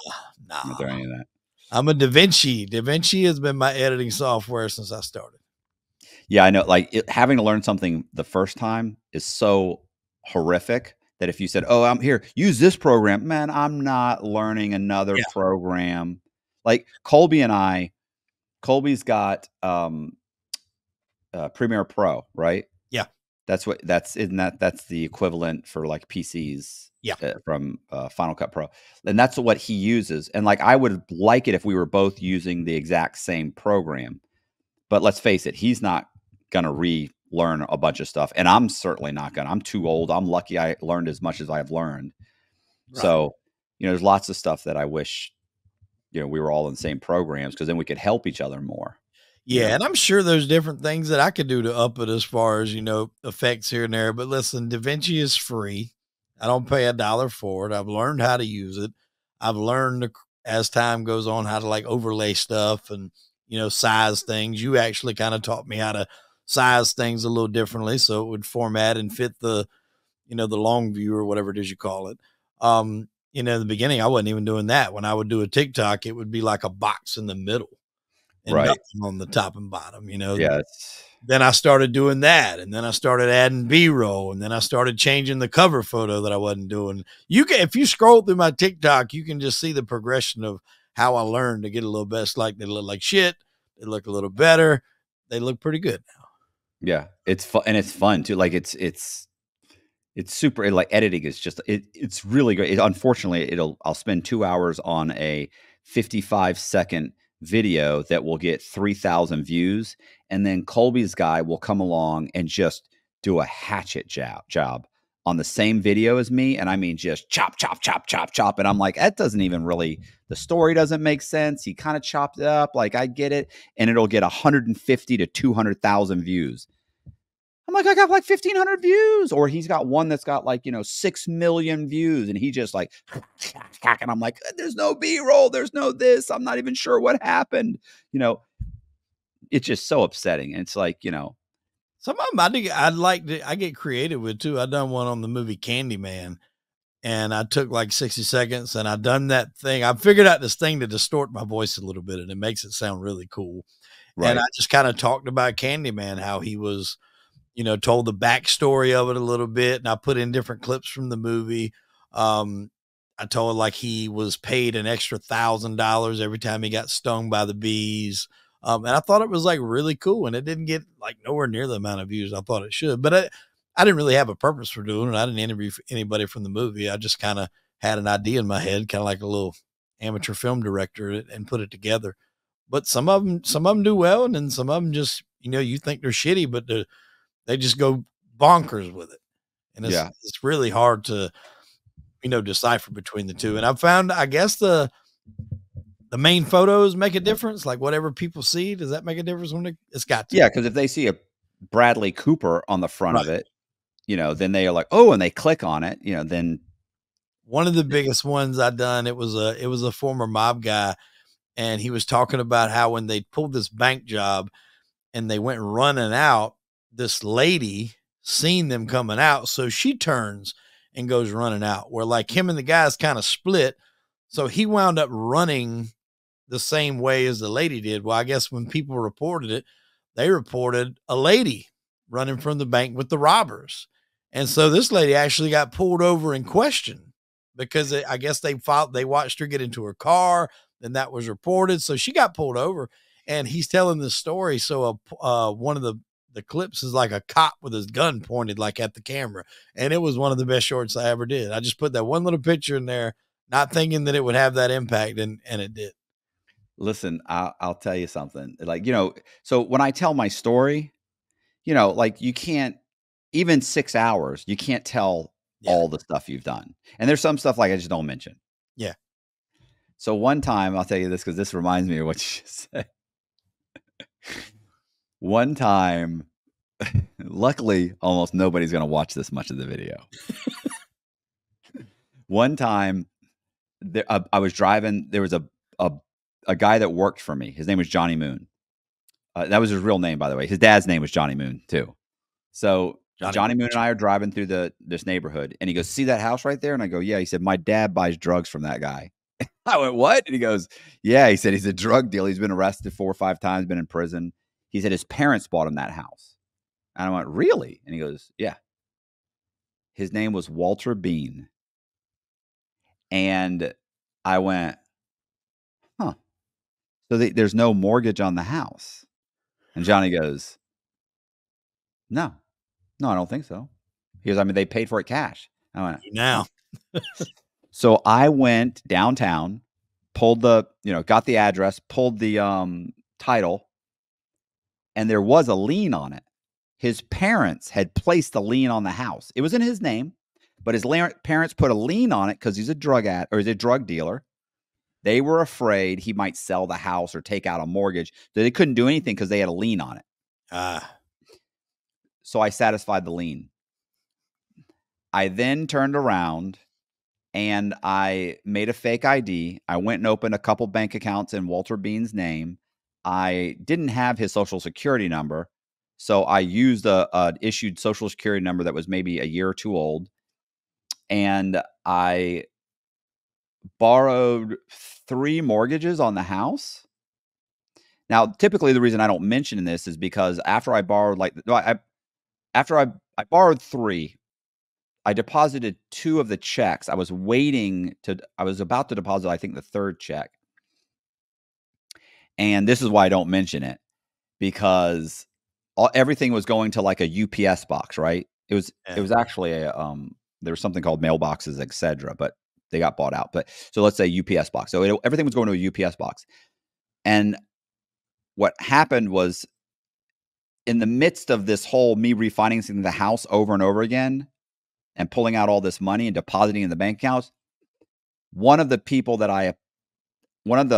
Any of that. I'm a DaVinci. DaVinci has been my editing software since I started. Yeah, I know. Like having to learn something the first time is so horrific that if you said, "Oh, I'm here, use this program," man, I'm not learning another program. Like Colby and I. Colby's got Premiere Pro, right? Yeah, that's the equivalent for like PCs. Yeah, from Final Cut Pro, and that's what he uses. And like, I would like it if we were both using the exact same program, but let's face it, he's not gonna relearn a bunch of stuff, and I'm certainly not gonna. I'm too old. I'm lucky I learned as much as I've learned. Right. So, you know, there's lots of stuff that I wish, you know, we were all in the same programs, because then we could help each other more. Yeah. You know? And I'm sure there's different things that I could do to up it as far as, you know, effects here and there, but listen, DaVinci is free. I don't pay $1 for it. I've learned how to use it. I've learned as time goes on, how to like overlay stuff and, you know, size things. You actually kind of taught me how to size things a little differently, so it would format and fit the, you know, the long view or whatever it is you call it. You know, in the beginning, I wasn't even doing that. When I would do a TikTok, it would be like a box in the middle and right, nothing on the top and bottom, you know? Yes. Then I started doing that. And then I started adding B-roll. And then I started changing the cover photo that I wasn't doing. You can, if you scroll through my TikTok, you can just see the progression of how I learned to get a little best. Like they look like shit. They look a little better. They look pretty good now. Yeah. It's fun. And it's fun too. Like it's super, like editing is just, it's really great. Unfortunately, I'll spend 2 hours on a 55-second video that will get 3,000 views. And then Colby's guy will come along and just do a hatchet job on the same video as me. And I mean, just chop, chop, chop, chop, chop. And I'm like, that doesn't even really, the story doesn't make sense. He kind of chopped it up. Like I get it. And it'll get 150 to 200,000 views. I'm like, I got like 1,500 views, or he's got one that's got like, you know, 6 million views. And he just like, and I'm like, there's no B-roll. There's no this. I'm not even sure what happened. You know, it's just so upsetting. And it's like, you know, some of them I get creative with too. I done one on the movie Candyman, and I took like 60 seconds and I done that thing. I figured out this thing to distort my voice a little bit, and it makes it sound really cool. Right. And I just kind of talked about Candyman, how he was, you know, told the backstory of it a little bit. And I put in different clips from the movie. I told like he was paid an extra $1,000 every time he got stung by the bees. And I thought it was like really cool, and it didn't get like nowhere near the amount of views I thought it should, but I didn't really have a purpose for doing it. I didn't interview anybody from the movie. I just kind of had an idea in my head, kind of like a little amateur film director, and put it together. But some of them do well. And then some of them just, you know, you think they're shitty, but they just go bonkers with it. And it's, yeah, it's really hard to, you know, decipher between the two. And I've found, I guess the main photos make a difference. Like whatever people see, does that make a difference when it's got to? Yeah. Cause if they see a Bradley Cooper on the front right, of it, you know, then they are like, oh, and they click on it, you know, then one of the biggest ones I done, it was a former mob guy, and he was talking about how when they pulled this bank job and they went running out, this lady seen them coming out. So she turns and goes running out, where like him and the guys kind of split. So he wound up running the same way as the lady did. Well, I guess when people reported it, they reported a lady running from the bank with the robbers. And so this lady actually got pulled over and questioned, because I guess they watched her get into her car, and that was reported. So she got pulled over, and he's telling this story. So one of the clips is like a cop with his gun pointed like at the camera. And it was one of the best shorts I ever did. I just put that one little picture in there, not thinking that it would have that impact. And it did. Listen, I'll tell you something, like, you know, so when I tell my story, you know, like you can't, even 6 hours, you can't tell yeah, all the stuff you've done. And there's some stuff like I just don't mention. Yeah. So one time, I'll tell you this, cause this reminds me of what you just said. One time, luckily, almost nobody's going to watch this much of the video. One time, I was driving. There was a guy that worked for me. His name was Johnny Moon. That was his real name, by the way. His dad's name was Johnny Moon, too. So Johnny Moon and I are driving through this neighborhood. And he goes, see that house right there? And I go, yeah. He said, my dad buys drugs from that guy. I went, what? And he goes, yeah. He said, he's a drug dealer. He's been arrested 4 or 5 times, been in prison. He said his parents bought him that house. And I went, really? And he goes, yeah. His name was Walter Bean. And I went, huh. So there's no mortgage on the house. And Johnny goes, no, I don't think so. He goes, I mean, they paid for it cash. I went, now. So I went downtown, pulled the, you know, got the address, pulled the title. And there was a lien on it. His parents had placed a lien on the house. It was in his name, but his parents put a lien on it because he's a drug dealer. They were afraid he might sell the house or take out a mortgage. So they couldn't do anything because they had a lien on it. So I satisfied the lien. I then turned around and I made a fake ID. I went and opened a couple bank accounts in Walter Bean's name. I didn't have his social security number, so I used an issued social security number that was maybe a year or two old, and I borrowed 3 mortgages on the house. Now, typically the reason I don't mention this is because after I borrowed after I borrowed 3, I deposited 2 of the checks. I was about to deposit, I think, the 3rd check. And this is why I don't mention it, because everything was going to like a UPS box, right? It was actually there was something called mailboxes, etc., but they got bought out. But so let's say UPS box. So everything was going to a UPS box. And what happened was, in the midst of this whole me refinancing the house over and over again and pulling out all this money and depositing in the bank accounts, one of the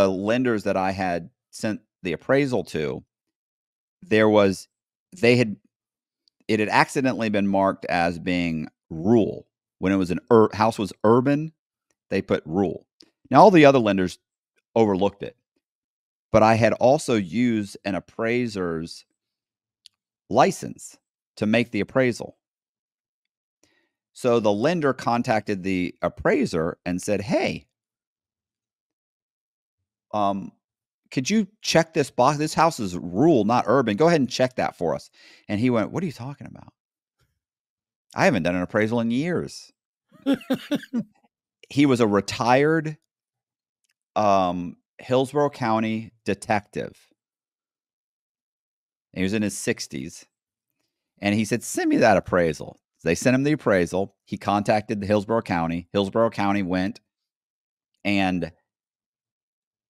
lenders that I had sent the appraisal to, it had accidentally been marked as being rural. When it was house was urban, they put rural. Now all the other lenders overlooked it, but I had also used an appraiser's license to make the appraisal. So the lender contacted the appraiser and said, "Hey, could you check this box? This house is rural, not urban. Go ahead and check that for us." And he went, "What are you talking about? I haven't done an appraisal in years." He was a retired Hillsborough County detective. He was in his 60s. And he said, "Send me that appraisal." So they sent him the appraisal. He contacted the Hillsborough County. Hillsborough County went, and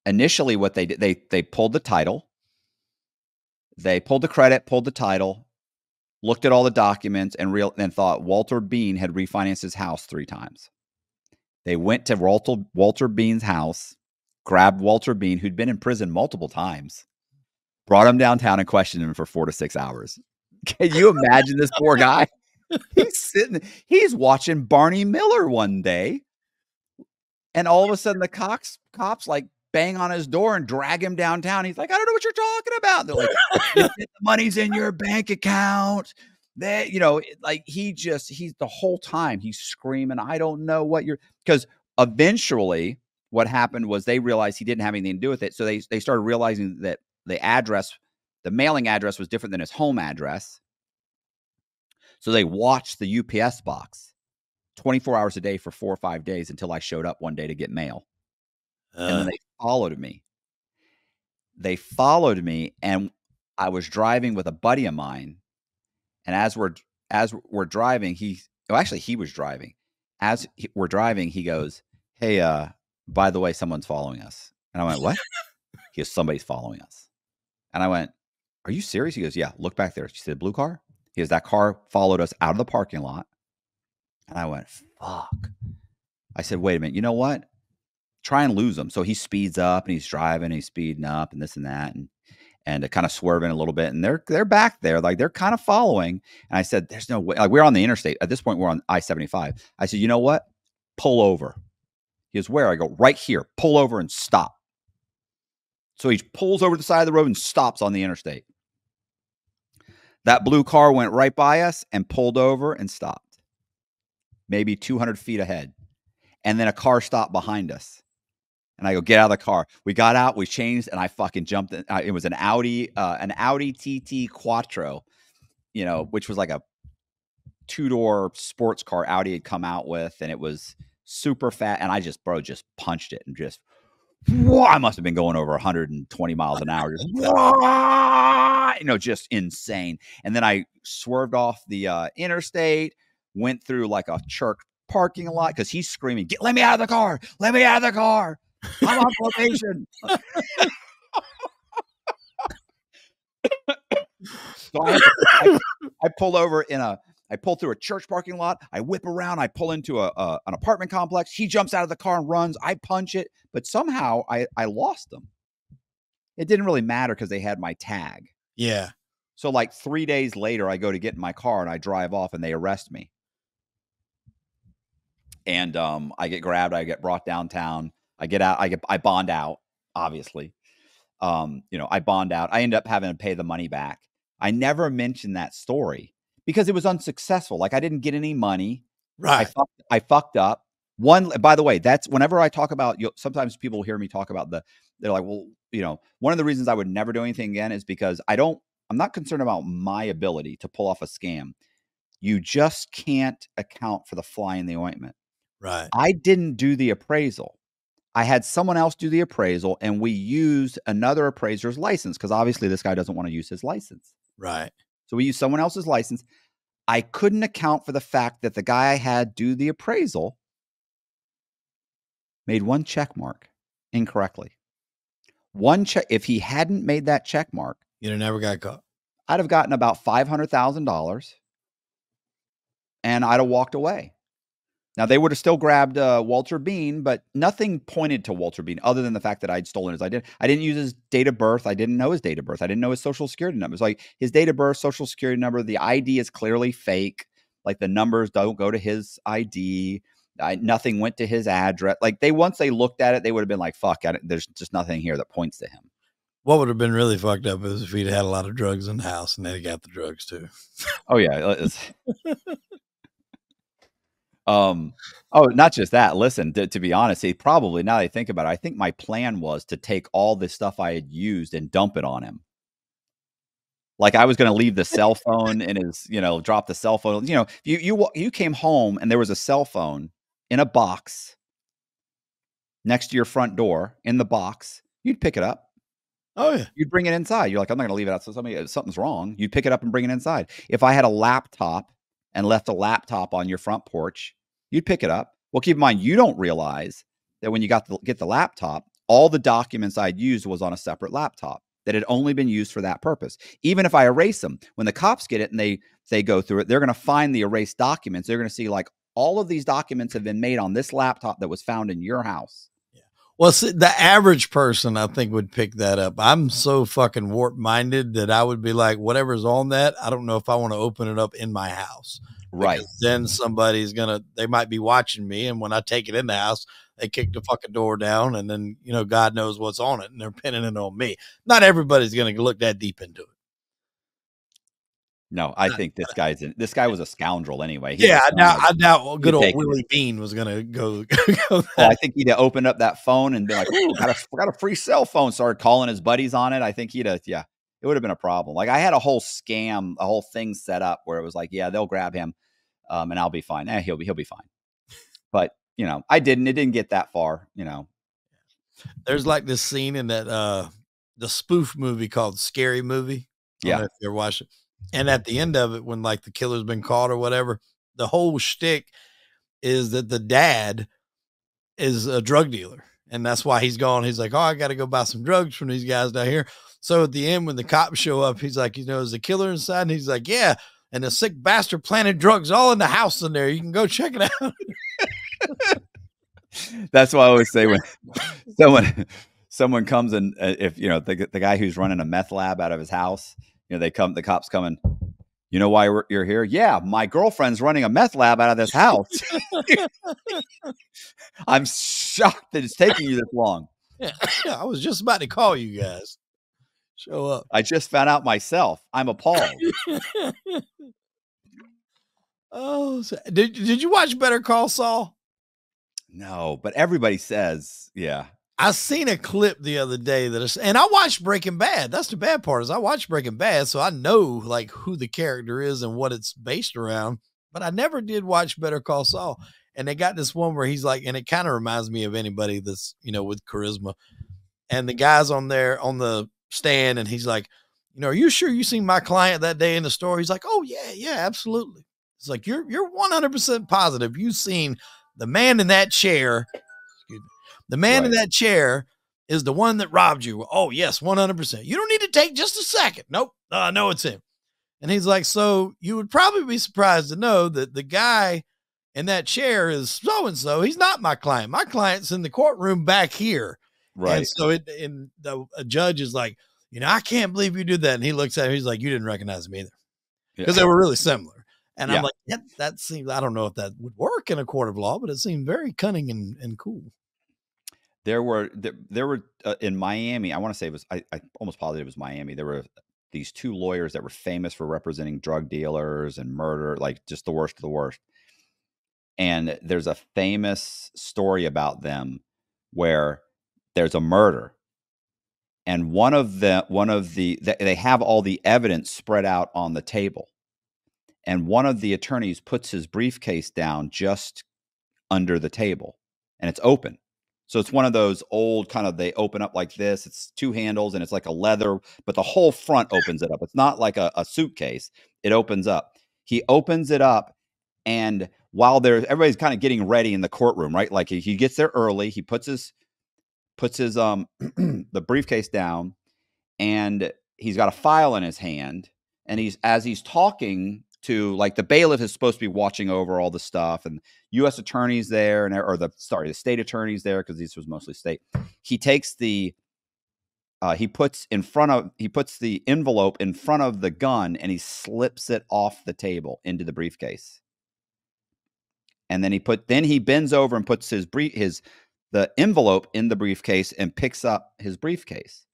initially what they did, they pulled the title. They pulled the credit, pulled the title, looked at all the documents, and thought Walter Bean had refinanced his house 3 times. They went to Walter Bean's house, grabbed Walter Bean, who'd been in prison multiple times, brought him downtown and questioned him for 4 to 6 hours. Can you imagine this poor guy? He's watching Barney Miller one day, and all of a sudden the cops like bang on his door and drag him downtown. He's like, "I don't know what you're talking about." They're like, "The money's in your bank account." That, you know, like he's the whole time he's screaming, "I don't know what you're," because eventually what happened was they realized he didn't have anything to do with it. So they started realizing that the mailing address was different than his home address. So they watched the UPS box 24 hours a day for 4 or 5 days until I showed up one day to get mail. And then they followed me. And I was driving with a buddy of mine. And as we're driving, he was driving. We're driving, he goes, "Hey, by the way, someone's following us." And I went, "What?" He goes, "Somebody's following us." And I went, "Are you serious?" He goes, "Yeah, look back there. You see the blue car?" He goes, "That car followed us out of the parking lot." And I went, "Fuck." I said, "Wait a minute. You know what? Try and lose him." So he speeds up, and he's driving, and he's speeding up, and this and that, and kind of swerving a little bit. And they're back there, like they're kind of following. And I said, "There's no way." Like, we're on the interstate at this point. We're on I-75. I said, "You know what? Pull over." He goes, "Where?" I go, "Right here. Pull over and stop." So he pulls over to the side of the road and stops on the interstate. That blue car went right by us and pulled over and stopped, maybe 200 feet ahead. And then a car stopped behind us. And I go, "Get out of the car." We got out, we changed, and I fucking jumped in. It was an Audi TT Quattro, you know, which was like a 2-door sports car Audi had come out with. And it was super fat. And I just punched it and just, whoa, I must have been going over 120 miles an hour. Just, whoa, you know, just insane. And then I swerved off the interstate, went through like a church parking lot because he's screaming, "Let me out of the car. Let me out of the car. I'm on probation." So I pull over I pull through a church parking lot. I whip around. I pull into an apartment complex. He jumps out of the car and runs. I punch it. But somehow I lost them. It didn't really matter because they had my tag. Yeah. So like 3 days later, I go to get in my car and I drive off and they arrest me. And I get grabbed. I get brought downtown. I get out. I bond out, obviously. you know, I bond out. I ended up having to pay the money back. I never mentioned that story because it was unsuccessful. Like, I didn't get any money. Right. I fucked up. One, by the way, that's whenever I talk about, sometimes people hear me talk about they're like, well, you know, one of the reasons I would never do anything again is because I'm not concerned about my ability to pull off a scam. You just can't account for the fly in the ointment. Right. I didn't do the appraisal. I had someone else do the appraisal, and we used another appraiser's license because obviously this guy doesn't want to use his license. Right. So we used someone else's license. I couldn't account for the fact that the guy I had do the appraisal made one check mark incorrectly. One check. If he hadn't made that check mark, you'd have never got caught. I'd have gotten about $500,000, and I'd have walked away. Now, they would have still grabbed Walter Bean, but nothing pointed to Walter Bean other than the fact that I'd stolen his identity. I didn't use his date of birth. I didn't know his date of birth. I didn't know his social security number. It's like his date of birth, social security number. The ID is clearly fake. Like, the numbers don't go to his ID. Nothing went to his address. Like, once they looked at it, they would have been like, fuck, there's just nothing here that points to him. What would have been really fucked up is if he'd had a lot of drugs in the house and they'd got the drugs too. Oh, yeah. Oh, not just that. Listen, to be honest, he probably, now that I think about it, I think my plan was to take all the stuff I had used and dump it on him. Like, I was going to leave the cell phone in his, you know, drop the cell phone. You know, you came home and there was a cell phone in a box next to your front door in the box. You'd pick it up. Oh, yeah. You'd bring it inside. You're like, I'm not going to leave it out. So something's wrong. You'd pick it up and bring it inside. If I had a laptop and left a laptop on your front porch, you'd pick it up. Well, keep in mind, you don't realize that when you get the laptop, all the documents I'd used was on a separate laptop that had only been used for that purpose. Even if I erase them, when the cops get it and they go through it, they're going to find the erased documents. They're going to see, like, all of these documents have been made on this laptop that was found in your house. Well, see, the average person, I think, would pick that up. I'm so fucking warped-minded that I would be like, whatever's on that, I don't know if I want to open it up in my house. Right. Because then somebody's going to, they might be watching me, and when I take it in the house, they kick the fucking door down, and then, you know, God knows what's on it, and they're pinning it on me. Not everybody's going to look that deep into it. No, I think this guy was a scoundrel anyway. Yeah, I doubt good old Willie Bean was gonna go. I think he'd have opened up that phone and been like, "Ooh, got a free cell phone." Started calling his buddies on it. I think it would have been a problem. Like, I had a whole thing set up where it was like, "Yeah, they'll grab him, and I'll be fine. He'll be fine." But you know, I didn't. It didn't get that far. You know, there's like this scene in that the spoof movie called Scary Movie. I don't know if you're watching. And at the end of it, when like the killer's been caught or whatever, the whole shtick is that the dad is a drug dealer. And that's why he's gone. He's like, oh, I got to go buy some drugs from these guys down here. So at the end, when the cops show up, he's like, you know, is the killer inside? And he's like, yeah. And the sick bastard planted drugs all in the house in there. You can go check it out. That's why I always say when someone comes and if, you know, the guy who's running a meth lab out of his house, you know, the cops come and, you know why you're here? Yeah, my girlfriend's running a meth lab out of this house. I'm shocked that it's taking you this long. Yeah, I was just about to call you guys. Show up. I just found out myself. I'm appalled. Oh, so did you watch Better Call Saul? No, but everybody says, yeah. I seen a clip the other day and I watched Breaking Bad. That's the bad part is I watched Breaking Bad. So I know like who the character is and what it's based around, but I never did watch Better Call Saul. And they got this one where he's like, and it kind of reminds me of anybody that's, you know, with charisma, and the guy's on there on the stand. And he's like, you know, are you sure you seen my client that day in the store? He's like, oh yeah, yeah, absolutely. It's like, you're 100% positive. You've seen the man in that chair. The man in that chair is the one that robbed you. Oh, yes, 100%. You don't need to take just a second. Nope. No, it's him. And he's like, so you would probably be surprised to know that the guy in that chair is so-and-so. He's not my client. My client's in the courtroom back here. Right. And so a judge is like, you know, I can't believe you did that. And he looks at him. He's like, you didn't recognize me either. Because they were really similar. And I'm like, that seems, I don't know if that would work in a court of law, but it seemed very cunning and cool. There were in Miami, I want to say it was, I almost positive it was Miami. There were these two lawyers that were famous for representing drug dealers and murder, like just the worst of the worst. And there's a famous story about them where there's a murder. And they have all the evidence spread out on the table. And one of the attorneys puts his briefcase down just under the table, and it's open. So it's one of those old kind of, they open up like this. It's two handles and it's like a leather, but the whole front opens it up. It's not like a suitcase. It opens up. He opens it up, and while everybody's kind of getting ready in the courtroom, right? Like he gets there early. He puts his the briefcase down, and he's got a file in his hand. And as he's talking to, like, the bailiff is supposed to be watching over all the stuff, and U.S. attorneys there, the state attorneys there, because this was mostly state. He takes he puts the envelope in front of the gun, and he slips it off the table into the briefcase. And then he bends over and puts the envelope in the briefcase and picks up his briefcase.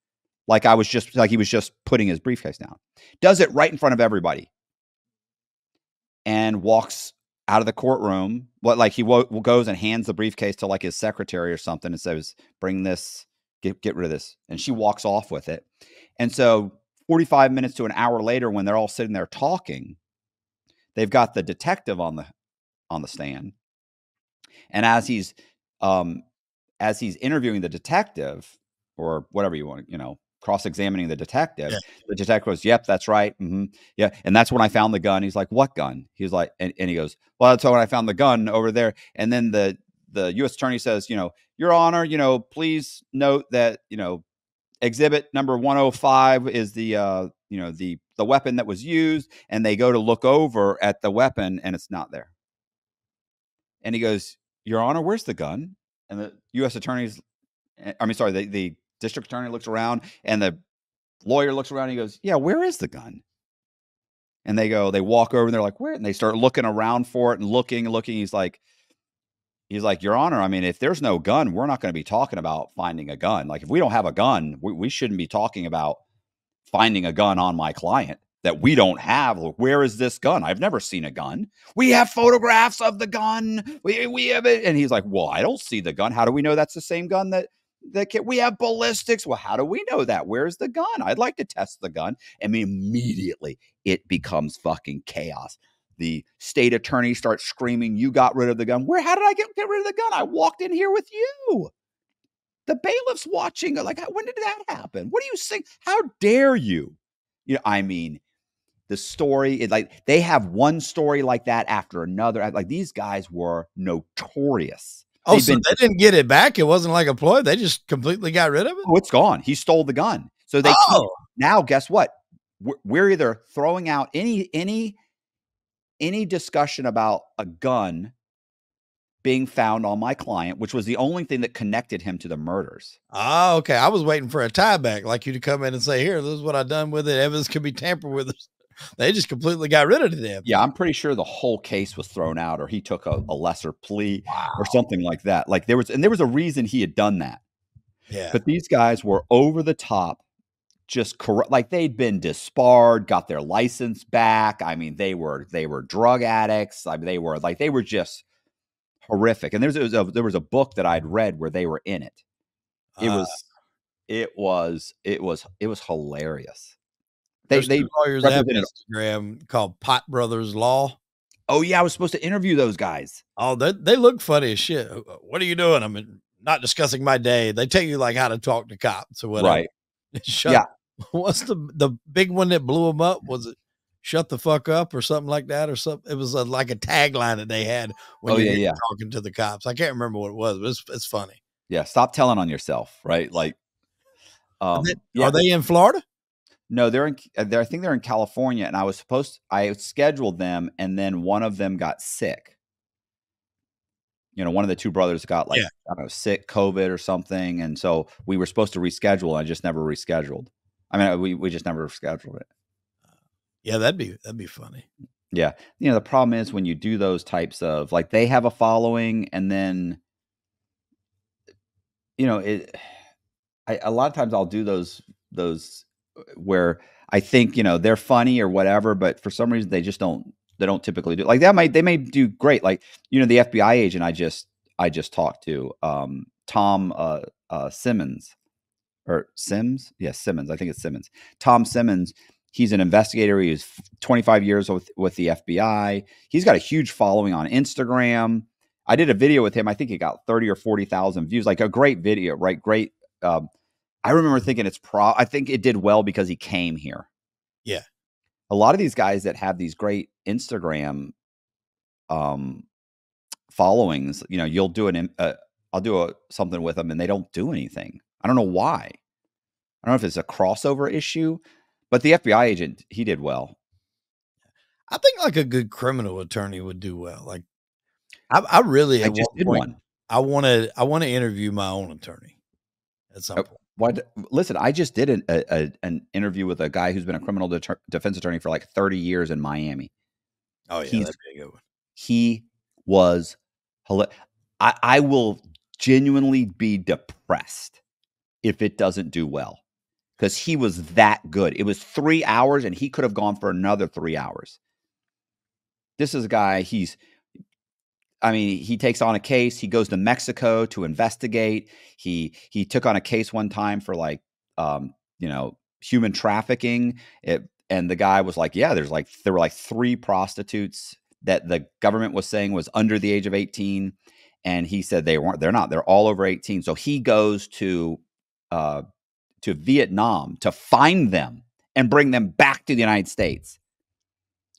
Like he was just putting his briefcase down. Does it right in front of everybody. And walks out of the courtroom. He goes and hands the briefcase to, like, his secretary or something and says, bring this, get rid of this. And she walks off with it. And so 45 minutes to an hour later, when they're all sitting there talking, they've got the detective on the stand. And as he's interviewing the detective, or whatever you want, cross-examining the detective, yeah. The detective goes, yep, that's right. Mm-hmm. Yeah. And that's when I found the gun. He's like, what gun? He's like, and he goes, well, that's when I found the gun over there. And then the U.S. attorney says, Your Honor, please note that, exhibit number 105 is the weapon that was used. And they go to look over at the weapon, and it's not there. And he goes, Your Honor, where's the gun? And the U.S. attorney's, the district attorney looks around, and the lawyer looks around, and he goes, yeah, where is the gun? And they walk over, and they're like, where? And they start looking around for it and looking. He's like, Your Honor, if there's no gun, we're not going to be talking about finding a gun. Like, if we don't have a gun, we shouldn't be talking about finding a gun on my client that we don't have. Like, where is this gun? I've never seen a gun. We have photographs of the gun. We have it. And he's like, well, I don't see the gun. How do we know that's the same gun we have ballistics. Well, how do we know that? Where's the gun? I'd like to test the gun. Immediately it becomes fucking chaos. The state attorney starts screaming, you got rid of the gun. How did I get rid of the gun? I walked in here with you. The bailiff's watching. Like, when did that happen? What do you think? How dare you? The story is like, they have one story like that after another. Like, these guys were notorious. Oh, so they didn't get it back. It wasn't like a ploy. They just completely got rid of it. Oh, it's gone. He stole the gun. So they now guess what? We're either throwing out any discussion about a gun being found on my client, which was the only thing that connected him to the murders. Oh, okay. I was waiting for a tie back, like you to come in and say, here, this is what I've done with it. Evidence can be tampered with. They just completely got rid of them. Yeah, I'm pretty sure the whole case was thrown out, or he took a lesser plea, wow, or something like that. Like, there was a reason he had done that. Yeah. But these guys were over the top, just corrupt. Like, they'd been disbarred, got their license back. They were drug addicts. They were just horrific. And there was a book that I'd read where they were in it. It was hilarious. They lawyers have an Instagram called Pot Brothers Law. Oh yeah, I was supposed to interview those guys. Oh, they look funny as shit. What are you doing? Not discussing my day. They tell you, like, how to talk to cops or whatever. Right. Shut up. What's the big one that blew them up? Was it "Shut the fuck up" or something like that, or something? It was like a tagline that they had when you were talking to the cops. I can't remember what it was, but it's funny. Yeah, stop telling on yourself, right? Like, are they in Florida? No, I think they're in California, and I scheduled them, and then one of them got sick. One of the two brothers got, like, I don't know, sick, COVID or something. And so we were supposed to reschedule, and I just never rescheduled. We just never scheduled it. Yeah. That'd be funny. Yeah. The problem is when you do those types of, like, they have a following, and then you know, it, a lot of times I'll do those where I think, you know, they're funny or whatever, but for some reason they don't typically do it. Like that might, they may do great. Like, you know, the FBI agent I just talked to, Tom, Simmons or Sims. Yes. Yeah, Simmons. I think it's Simmons, Tom Simmons. He's an investigator. He was 25 years with the FBI. He's got a huge following on Instagram. I did a video with him. I think it got 30 or 40,000 views, like a great video, right? Great. I remember thinking I think it did well because he came here. Yeah. A lot of these guys that have these great Instagram followings, you know, you'll do I'll do something with them and they don't do anything. I don't know why. I don't know if it's a crossover issue, but the FBI agent, he did well. I think like a good criminal attorney would do well. Like I really, at one point, I want to interview my own attorney at some point. Listen, I just did an interview with a guy who's been a criminal defense attorney for like 30 years in Miami. Oh yeah, that'd be a good one. He was hilarious. I will genuinely be depressed if it doesn't do well because he was that good. It was 3 hours and he could have gone for another 3 hours. This is a guy, he takes on a case. He goes to Mexico to investigate. He took on a case one time for like, you know, human trafficking. And the guy was like, yeah, there were like 3 prostitutes that the government was saying was under the age of 18. And he said they're not, they're all over 18. So he goes to Vietnam to find them and bring them back to the United States.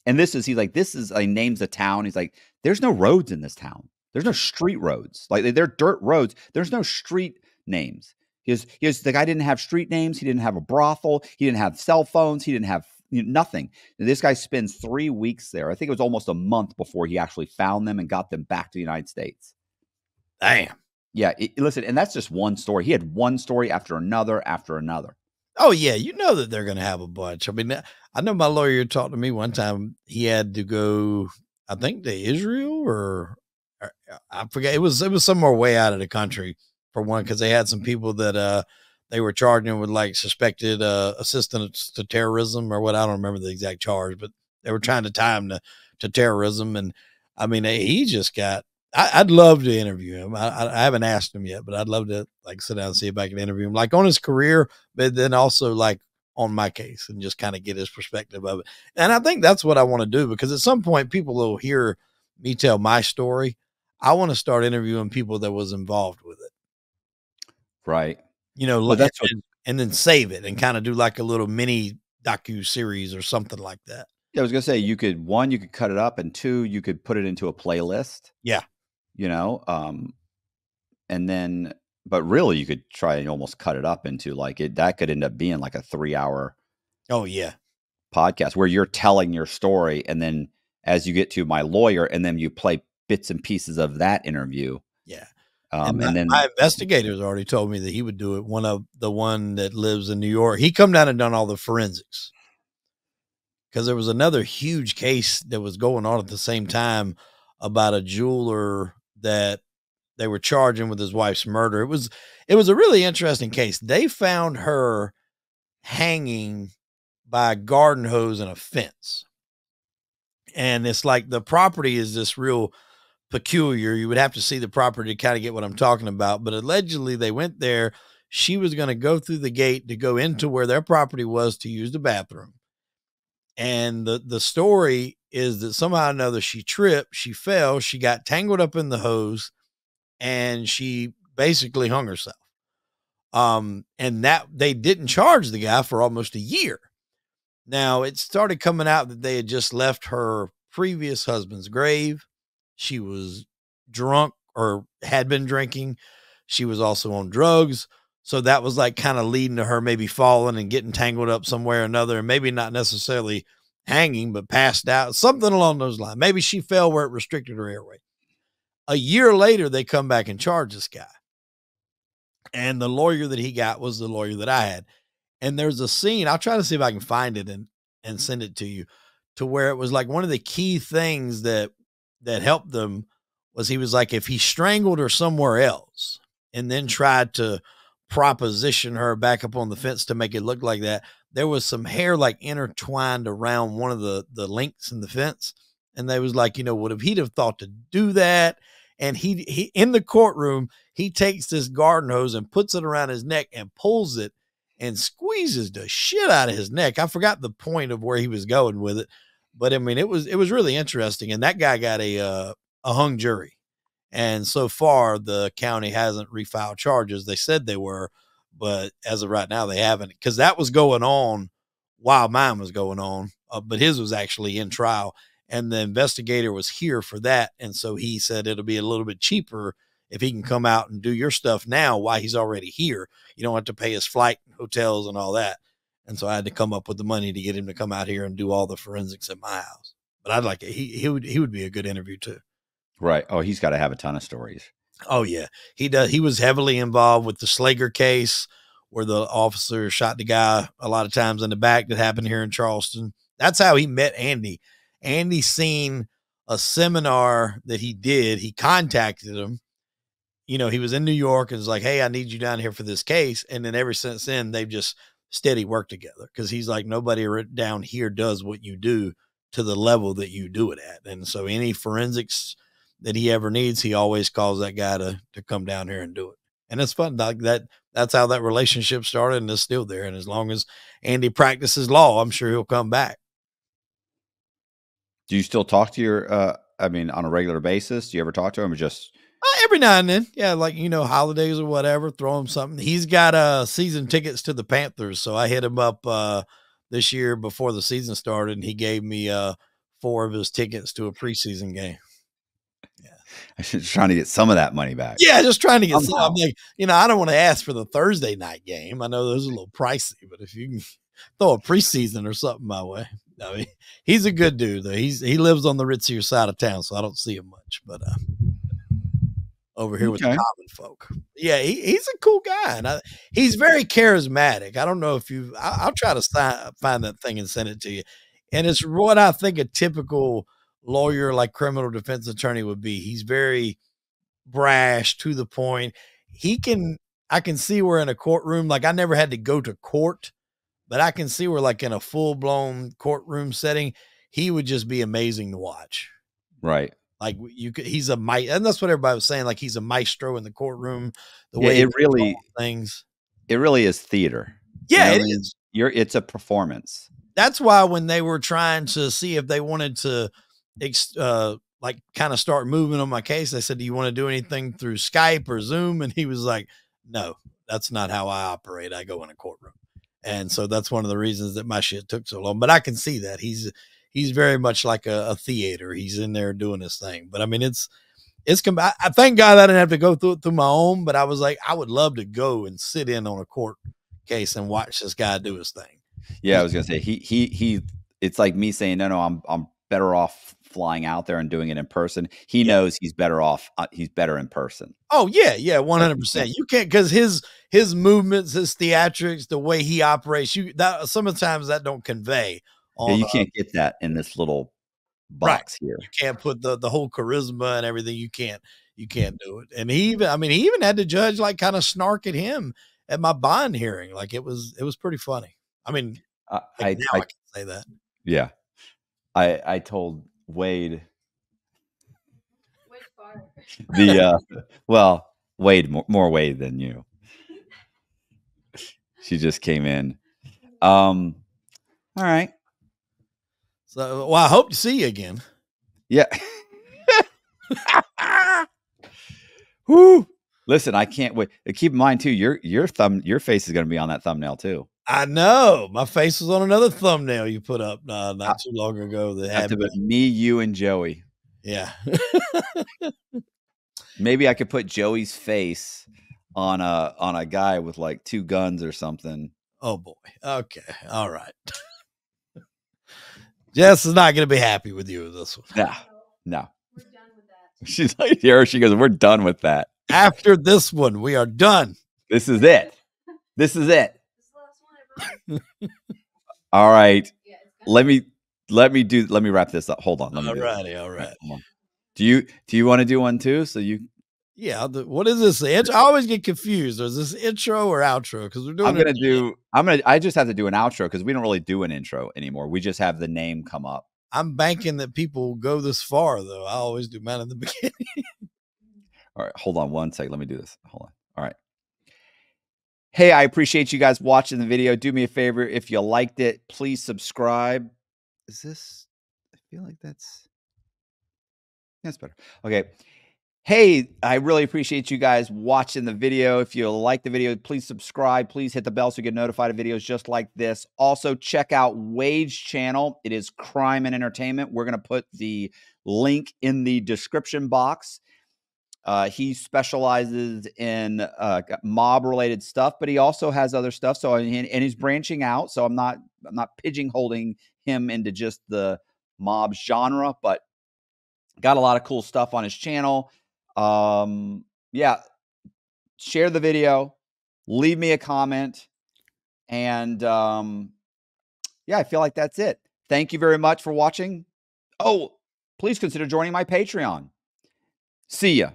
And he names the town. He's like, there's no roads in this town. There's no street roads. Like they're dirt roads. There's no street names. The guy didn't have street names. He didn't have a brothel. He didn't have cell phones. He didn't have nothing. And this guy spends 3 weeks there. I think it was almost a month before he actually found them and got them back to the United States. Damn. Yeah. Listen, and that's just one story. He had one story after another, after another. Oh yeah, you know that they're going to have a bunch. I mean, I know my lawyer talked to me one time. He had to go, I think, to Israel or I forget. It was somewhere way out of the country for one because they had some people that they were charging with like suspected assistance to terrorism or what. I don't remember the exact charge, but they were trying to tie him to terrorism. And I mean, he just got. I'd love to interview him. I haven't asked him yet, but I'd love to like sit down and see if I can interview him, like on his career, but then also like on my case and just kind of get his perspective of it. And I think that's what I want to do because at some point people will hear me tell my story. I want to start interviewing people that was involved with it. Right. You know, look at it and then save it and kind of do like a little mini docu-series or something like that. Yeah, I was going to say you could cut it up, and 2, you could put it into a playlist. Yeah. You know, and then, but really you could try and almost cut it up into like that could end up being like a 3-hour. Oh yeah. Podcast where you're telling your story. And then as you get to my lawyer and then you play bits and pieces of that interview. Yeah. And then my investigators already told me that he would do it. The one that lives in New York, he come down and done all the forensics because there was another huge case that was going on at the same time about a jeweler that they were charging with his wife's murder. It was a really interesting case. They found her hanging by a garden hose and a fence. And it's like the property is this real peculiar. You would have to see the property to kind of get what I'm talking about. But allegedly they went there. She was going to go through the gate to go into where their property was to use the bathroom. And the story is that somehow or another she tripped, she fell, she got tangled up in the hose, and she basically hung herself. And that they didn't charge the guy for almost a year. Now it started coming out that they had just left her previous husband's grave. She was drunk or had been drinking. She was also on drugs. So that was like kind of leading to her maybe falling and getting tangled up somewhere or another, and maybe not necessarily hanging, but passed out, something along those lines. Maybe she fell where it restricted her airway. A year later, they come back and charge this guy. And the lawyer that he got was the lawyer that I had. And there's a scene, I'll try to see if I can find it and send it to you, to where it was like one of the key things that helped them was he was like, if he strangled her somewhere else, and then tried to proposition her back up on the fence to make it look like that. There was some hair like intertwined around one of the links in the fence. And they was like, you know, what if he'd have thought to do that? And he in the courtroom, he takes this garden hose and puts it around his neck and pulls it and squeezes the shit out of his neck. I forgot the point of where he was going with it, but I mean, it was really interesting. And that guy got a hung jury. And so far the county hasn't refiled charges. They said they were, but as of right now, they haven't, because that was going on while mine was going on, but his was actually in trial. And the investigator was here for that. And so he said it'll be a little bit cheaper if he can come out and do your stuff now while he's already here. You don't have to pay his flight, hotels, and all that. And so I had to come up with the money to get him to come out here and do all the forensics at my house. But I'd like it. He would be a good interview too. Right. Oh, he's got to have a ton of stories. Oh yeah. He does. He was heavily involved with the Slager case where the officer shot the guy a lot of times in the back. That happened here in Charleston. That's how he met Andy. Andy seen a seminar that he did. He contacted him. You know, he was in New York and was like, hey, I need you down here for this case. And then ever since then, they've just steady worked together, because he's like, nobody down here does what you do to the level that you do it at. And so any forensics that he ever needs, he always calls that guy to come down here and do it. And it's fun. Like that's how that relationship started, and it's still there. And as long as Andy practices law, I'm sure he'll come back. Do you still talk to your, I mean, on a regular basis? Do you ever talk to him, or just every now and then? Yeah. Like, you know, holidays or whatever, throw him something. He's got season tickets to the Panthers. So I hit him up, this year before the season started, and he gave me, 4 of his tickets to a preseason game. Yeah. I should be trying to get some of that money back. Yeah. Just trying to get some. I'm like, you know, I don't want to ask for the Thursday night game. I know those are a little pricey, but if you can throw a preseason or something my way. I mean, he's a good dude though. He lives on the ritzier side of town, so I don't see him much, but over here with the common folk. Yeah, he's a cool guy, and he's very charismatic. I don't know if you, I'll try to find that thing and send it to you. And it's what I think a typical lawyer, like criminal defense attorney, would be. He's very brash, to the point. I can see we're in a courtroom. Like, I never had to go to court, but I can see we're like in a full blown courtroom setting. He would just be amazing to watch. Right. Like you could, he's a maestro, and that's what everybody was saying. Like, he's a maestro in the courtroom, the way it really things. It really is theater. Yeah, it is. It's a performance. That's why when they were trying to see if they wanted to, like kind of start moving on my case, they said, do you want to do anything through Skype or Zoom? And he was like, no, that's not how I operate. I go in a courtroom. And so that's one of the reasons that my shit took so long. But I can see that he's very much like a theater. He's in there doing his thing. But I mean, I thank God I didn't have to go through my own, but I was like, I would love to go and sit in on a court case and watch this guy do his thing. Yeah. I was going to say, it's like me saying, no, I'm better off flying out there and doing it in person. He knows he's better off. He's better in person. Oh yeah. Yeah. 100%. You can't, cause his movements, his theatrics, the way he operates, sometimes that don't convey. Yeah, you can't get that in this little box here. You can't put the whole charisma and everything. You can't do it. And he even had the judge like kind of snark at him at my bond hearing. Like it was pretty funny. I mean, I can say that. Yeah. I told Wade, well, Wade, more Wade than you. She just came in. All right. So, well, I hope to see you again. Yeah. Woo. Listen, I can't wait. Keep in mind too, your face is going to be on that thumbnail too. I know. My face was on another thumbnail you put up not too long ago. That had me, you, and Joey. Yeah. Maybe I could put Joey's face on a guy with like 2 guns or something. Oh boy. Okay. All right. Jess is not going to be happy with you with this one. No. We're done with that. She's like, here she goes, we're done with that. After this one, we are done. This is it. This is it. All right. Let me wrap this up. Hold on. All righty. All right. Do you want to do one too? So you Yeah. What is this? I always get confused. Is this intro or outro? Because we're doing. I just have to do an outro because we don't really do an intro anymore. We just have the name come up. I'm banking that people will go this far though. I always do mine in the beginning. All right, hold on one second. Let me do this. Hold on. All right. Hey, I appreciate you guys watching the video. Do me a favor. If you liked it, please subscribe. Is this? I feel like that's better. Okay. Hey, I really appreciate you guys watching the video. If you like the video, please subscribe. Please hit the bell so you get notified of videos just like this. Also, check out Wade's channel. It is Crime and Entertainment. We're going to put the link in the description box. He specializes in mob-related stuff, but he also has other stuff. So, and he's branching out. So I'm not pigeonholing him into just the mob genre, but got a lot of cool stuff on his channel. Yeah, share the video, leave me a comment, and yeah, I feel like that's it. Thank you very much for watching. Oh, please consider joining my Patreon. See ya.